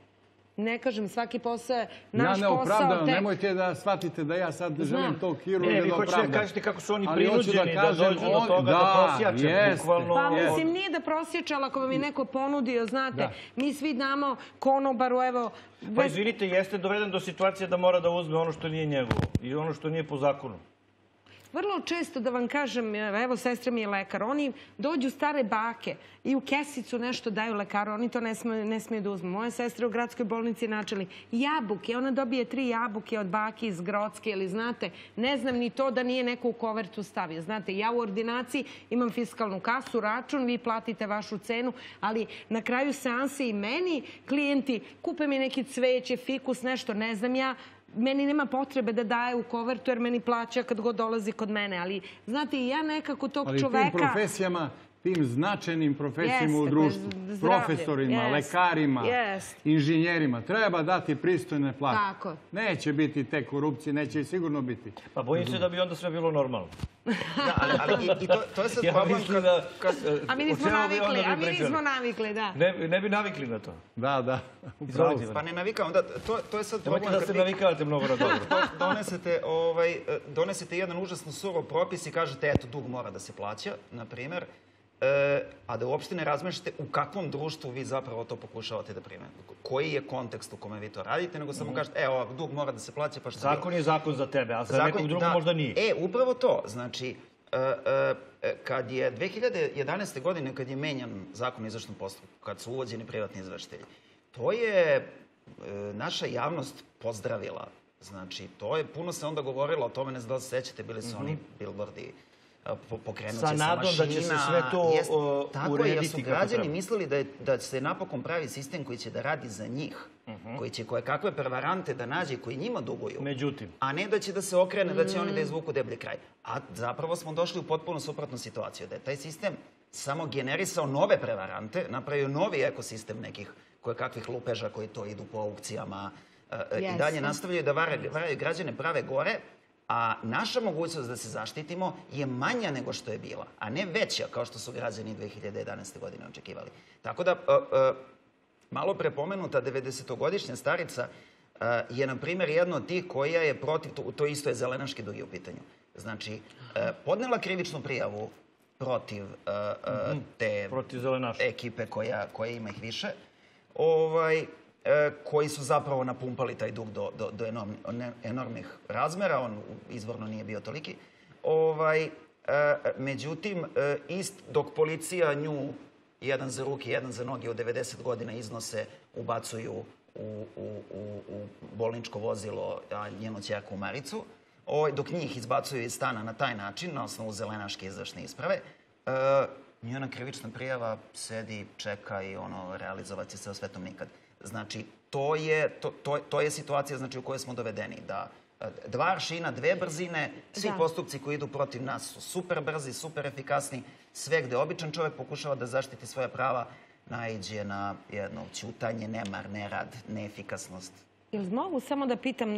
Ne kažem, svaki posao je naš posao. Ja ne opravdam, nemojte da shvatite da ja sad želim tog hirurga da opravdam. Hoćete da kažete kako su oni prinuđeni da dođu do toga da prosječe, bukvalno. Pa mislim, nije da prosječe, ali ako vam je neko ponudio, znate, mi svi damo konobaru, evo... Pa izvinite, jeste doveden do situacije da mora da uzme ono što nije njegovo i ono što nije po zakonu. Vrlo često, da vam kažem, evo, sestra mi je lekar, oni dođu stare bake i u kesicu nešto daju lekaru, oni to ne smiju da uzmu. Moja sestra je u gradskoj bolnici načelnik. Jabuke, ona dobije tri jabuke od bake iz Grodske, ili znate, ne znam ni to da nije neko u kovertu stavio. Znate, ja u ordinaciji imam fiskalnu kasu, račun, vi platite vašu cenu, ali na kraju seanse i meni klijenti kupe mi neki cveće, fikus, nešto, ne znam ja, meni nema potrebe da daje u kovertu jer meni plaća kad god dolazi kod mene. Ali, znate, i ja nekako tog čoveka... Ali tim profesijama, tim značajnim profesijima u društvu, profesorima, lekarima, inženjerima, treba dati pristojne plate. Tako. Neće biti te korupcije, neće i sigurno biti. Pa bojim se da bi onda sve bilo normalno. Ja mislim da... A mi nismo navikli, a mi nismo navikli, da. Ne bi navikli na to. Da, da. Pa ne navikam, da, to je sad... Nemojte da se navikavate mnogo na dobro. Donesete jedan užasno surov propis i kažete, eto, dug mora da se plaća, na primer, a da uopšte ne razmišljate u kakvom društvu vi zapravo to pokušavate da primenite. Koji je kontekst u kome vi to radite, nego samo kažete, e, ovak, dug mora da se plaća, pa što... Zakon je zakon za tebe, a za nekog drugog možda nije. E, upravo to. Znači, kad je dve hiljade jedanaeste. godine, kad je menjan zakon o izvršnom postupku, kad su uvođeni privatni izvršitelji, to je naša javnost pozdravila. Znači, to je, puno se onda govorilo o tome, ne znam da se sećate, bili su oni bilbordi, pokrenuće se mašina. Sa nadom da će se sve to urediti. Tako je, jer su građani mislili da se napokon pravi sistem koji će da radi za njih, koji će koje kakve prevarante da nađe koji njima duguju, a ne da će da se okrene, da će oni da izvuku deblji kraj. A zapravo smo došli u potpuno suprotnu situaciju, da je taj sistem samo generisao nove prevarante, napravio novi ekosistem nekih koje kakvih lupeža koji to idu po aukcijama i dalje nastavljaju da varaju građane, prave gore, a naša mogućnost da se zaštitimo je manja nego što je bila, a ne veća kao što su građani dve hiljade jedanaeste. godine očekivali. Tako da, malo prepomenuta devedesetogodišnja starica je, na primjer, jedna od tih koja je protiv, to isto je zelenaški dug u pitanju. Znači, podnela krivičnu prijavu protiv te ekipe koja ima ih više, ovaj... koji su zapravo napumpali taj dug do enormnih razmera. On izvorno nije bio toliki. Međutim, dok policija nju jedan za ruke, jedan za noge od devedeset godina iznose, ubacuju u bolničko vozilo njenu ćerku u maricu, dok njih izbacuju iz stana na taj način, na osnovu zelenaške izvršne isprave, njena krivična prijava sedi, čeka i realizovat će se o svetom nikad. Znači, to je situacija u kojoj smo dovedeni. Dva aršina, dve brzine, svi postupci koji idu protiv nas su super brzi, super efikasni, sve gde običan čovjek pokušava da zaštiti svoja prava, naiđe na jedno ćutanje, nemar, nerad, neefikasnost. Jel mogu samo da pitam,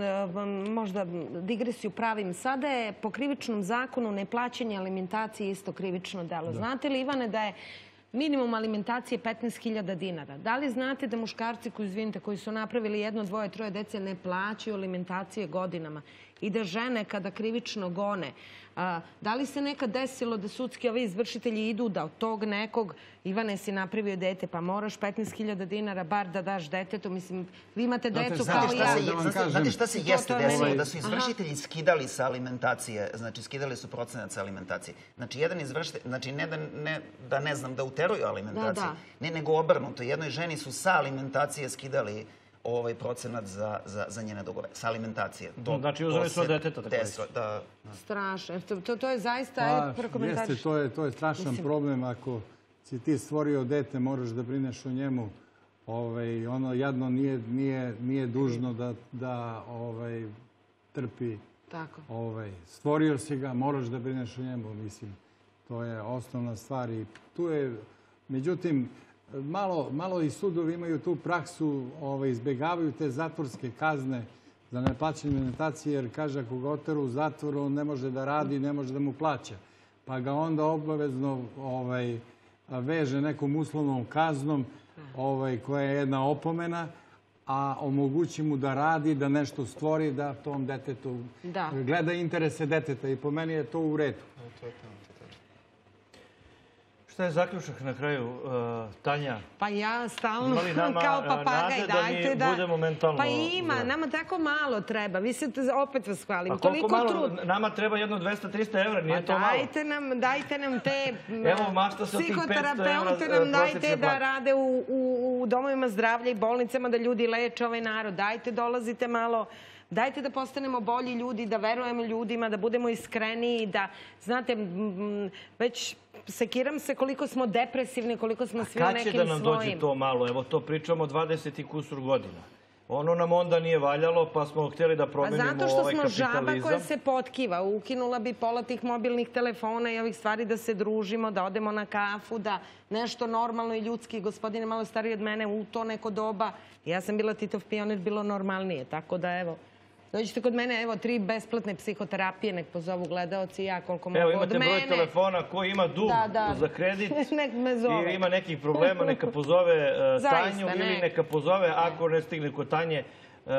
možda digresiju pravim, sada je po krivičnom zakonu neplaćanje alimentacije isto krivično delo. Znate li, Ivane, da je minimum alimentacije petnaest hiljada dinara. Da li znate da muškarci koji, izvinite, koji su napravili jedno, dvoje, troje dece ne plaćaju alimentacije godinama i da žene kada krivično gone? Da li se nekad desilo da sudski ovi izvršitelji idu da od tog nekog, Ivane, si napravio dete, pa moraš petnaest hiljada dinara bar da daš detetu? Mislim, vi imate decu kao ja. Znate šta se jeste desilo? Da su izvršitelji skidali sa alimentacije, znači skidali su procenat sa alimentacije. Znači, jedan izvršitelj, znači ne da ne znam da uteruju alimentaciju, ne nego obrnuto. Jednoj ženi su sa alimentacije skidali ovaj procenat za njene dogove, sa alimentacije. Znači, uzeli su od deteta. Strašno. To je zaista... Jeste, to je strašan problem. Ako si ti stvorio dete, moraš da brineš o njemu. ono jadno nije dužno da trpi. Stvorio si ga, moraš da brineš o njemu, mislim. To je osnovna stvar. Međutim, malo i sudovi imaju tu praksu, izbjegavaju te zatvorske kazne za neplaćanje alimentacije, jer kaže ako ga oteru u zatvoru, on ne može da radi, ne može da mu plaća. Pa ga onda obavezno veže nekom uslovnom kaznom koja je jedna opomena, a omogući mu da radi, da nešto stvori, da tom detetu gleda interese deteta. I po meni je to u redu. Šta je zaključak na kraju, Tanja? Pa ja stalno kao papagaj, dajte da... Pa ima, nama tako malo treba. Vi se opet vas hvalim. Koliko malo? Nama treba jedno dvesta do trista evra, nije to malo. Dajte nam te psihoterapeute, nam dajte da rade u domovima zdravlja i bolnicama, da ljudi leče ovaj narod. Dajte, dolazite malo... Dajte da postanemo bolji ljudi, da verujemo ljudima, da budemo iskreniji, da, znate, već sekiram se koliko smo depresivni, koliko smo svi u nekim svojim. A kad će da nam dođe to malo? Evo, to pričamo dvadeset i kusur godina. Ono nam onda nije valjalo, pa smo htjeli da promenimo ovaj kapitalizam. Zato što smo žaba koja se potkiva. Ukinula bi pola tih mobilnih telefona i ovih stvari da se družimo, da odemo na kafu, da nešto normalno i ljudski. Gospodine, malo stariji od mene, u to neko doba. Ja sam bila Titov pionir, bilo normalnije, tako da evo. Dođite kod mene, evo, tri besplatne psihoterapije, nek pozovu gledaoci, ja koliko mogu od mene. Evo, imate broj telefona, ko ima dug za kredit i ima nekih problema, neka pozove Tanju ili neka pozove, ako ne stigne kod Tanje,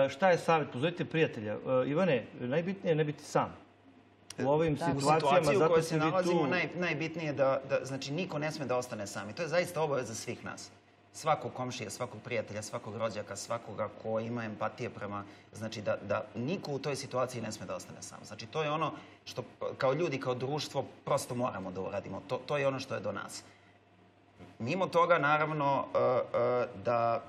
šta je savjet? Pozovite prijatelja. Ivane, najbitnije je ne biti sam. U ovim situacijama, zato se vi tu... Najbitnije je da, znači, niko ne sme da ostane sam i to je zaista obaveza svih nas. Svakog komšija, svakog prijatelja, svakog rođaka, svakoga ko ima empatije prema... Znači, da niko u toj situaciji ne sme da ostane sam. Znači, to je ono što kao ljudi, kao društvo, prosto moramo da uradimo. To je ono što je do nas. Mimo toga, naravno, da...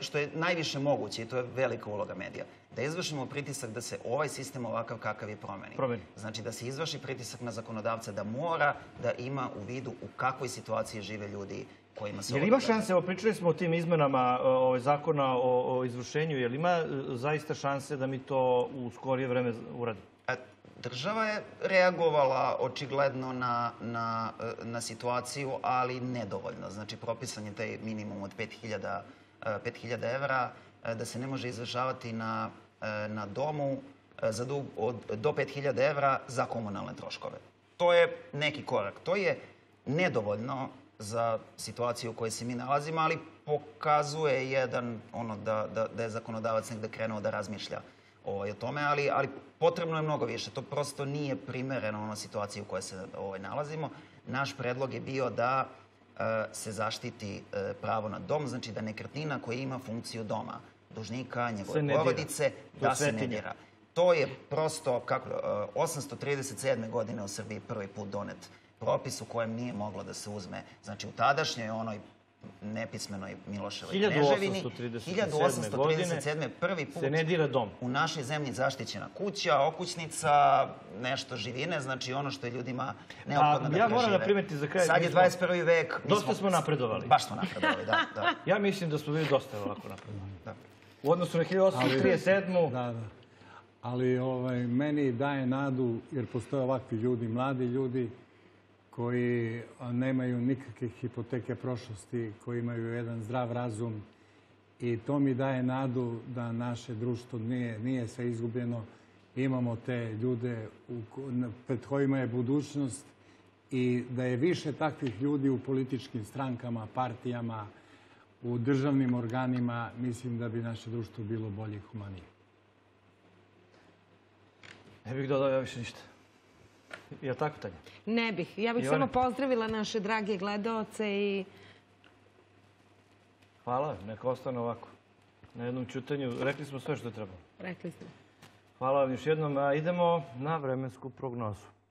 Što je najviše moguće, i to je velika uloga medija, da izvršimo pritisak da se ovaj sistem ovakav kakav je promeni. Znači da se izvrši pritisak na zakonodavca, da mora da ima u vidu u kakvoj situaciji žive ljudi kojima se... Jel ima šanse, evo pričali smo o tim izmenama zakona o izvršenju, jel ima zaista šanse da mi to u skorije vreme uradimo? Država je reagovala očigledno na situaciju, ali nedovoljno. Znači propisan je taj minimum od pet hiljada evra, da se ne može izvršavati na domu za dug do pet hiljada evra za komunalne troškove. To je neki korak. To je nedovoljno za situaciju u kojoj se mi nalazimo, ali pokazuje jedan ono da je zakonodavac negde krenuo da razmišlja o tome, ali potrebno je mnogo više. To prosto nije primereno ono situaciji u kojoj se nalazimo. Naš predlog je bio da se zaštiti pravo na dom, znači da nekretnina koja ima funkciju doma, dužnika, njegove porodice, da se ne dira. To je prosto, osamsto trideset sedme godine u Srbiji prvi put donet propis u kojem nije moglo da se uzme, znači u tadašnjoj onoj nepismenoj Miloševoj Kneževini, hiljadu osamsto trideset sedme prvi put u našoj zemlji zaštićena kuća, okućnica, nešto živine, znači ono što je ljudima neophodno da prežive. Ja moram da primetim za kraj. Sad je dvadeset prvi vek. Dosta smo napredovali. Baš smo napredovali, da. Ja mislim da smo bili dosta ovako napredovali. U odnosu na hiljadu osamsto trideset sedmu. Ali meni daje nadu, jer postoje ovakvi ljudi, mladi ljudi, koji nemaju nikakve hipoteke prošlosti, koji imaju jedan zdrav razum i to mi daje nadu da naše društvo nije sve izgubljeno. Imamo te ljude pred kojima je budućnost i da je više takvih ljudi u političkim strankama, partijama, u državnim organima, mislim da bi naše društvo bilo bolje i humanije. Ne bih dodao ja više ništa. Je li tako, Tanja? Ne bih. Ja bih samo pozdravila naše drage gledaoce i... Hvala, neka ostane ovako. Na jednom ćutanju. Rekli smo sve što je trebalo. Rekli smo. Hvala vam još jednom. Idemo na vremensku prognozu.